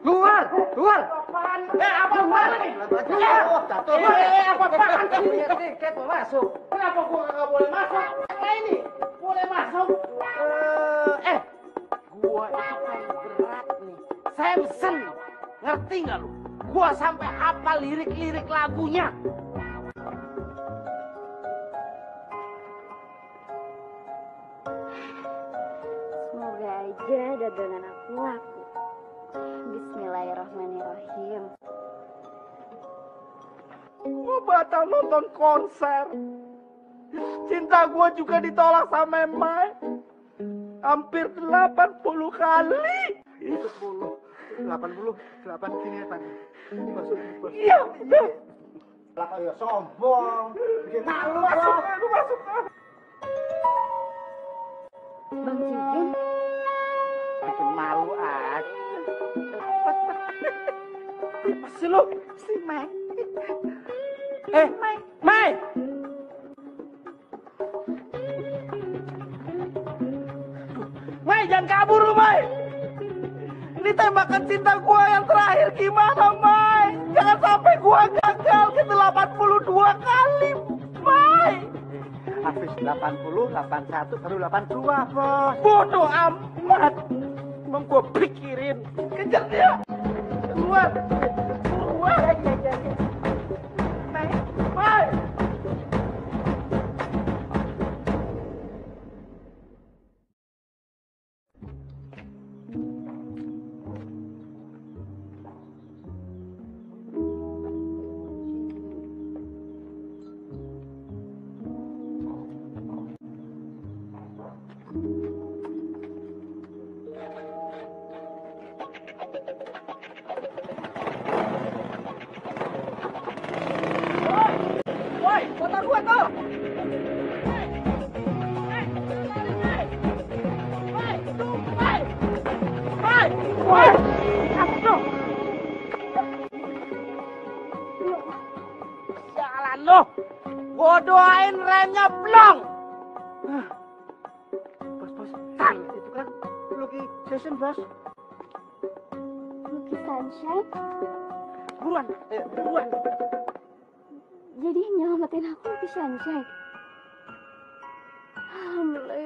Keluar, keluar. Eh, apa kemarin nih? Keluar. Eh, apa apaan sih? Punya tiket mau masuk. Kenapa gua nggak boleh masuk? Yang ini boleh masuk. Eh, gua itu kan berat nih. SainSen, ngerti nggak lu? Gua sampai hafal lirik-lirik lagunya. Semoga aja dagangan aku laku. Bismillahirrahmanirrahim. Gue batal nonton konser. Cinta gue juga ditolak sama emak. Hampir delapan puluh kali. delapan puluh. delapan puluh. Sini ya, Pak. Iya. Lah kayak sombong. Bikin malu. Masuk, lu masuk. Bang Cincin. Bikin malu aja. Apa sih lo? Si Mike. Eh, Mike. Mike. Mike, jangan kabur lo, Mike. Ini tembakan cinta gua yang terakhir. Gimana, Mike? Jangan sampai gua gagal ke delapan puluh dua kali, Mike. Habis delapan puluh, delapan puluh satu, baru delapan puluh dua, Bos. Bodoh amat. Emang gua pikirin. Kejar dia. Keluar. Keluar. Ya, ya, ya. Mai. Mai. Doain remnya blong. Bos, bos, tang itu kan Luki Saputra, Bos. Luki Sunshine. Buruan, eh, buruan. Jadi nyelamatin aku Luki Sunshine. Alhamdulillah.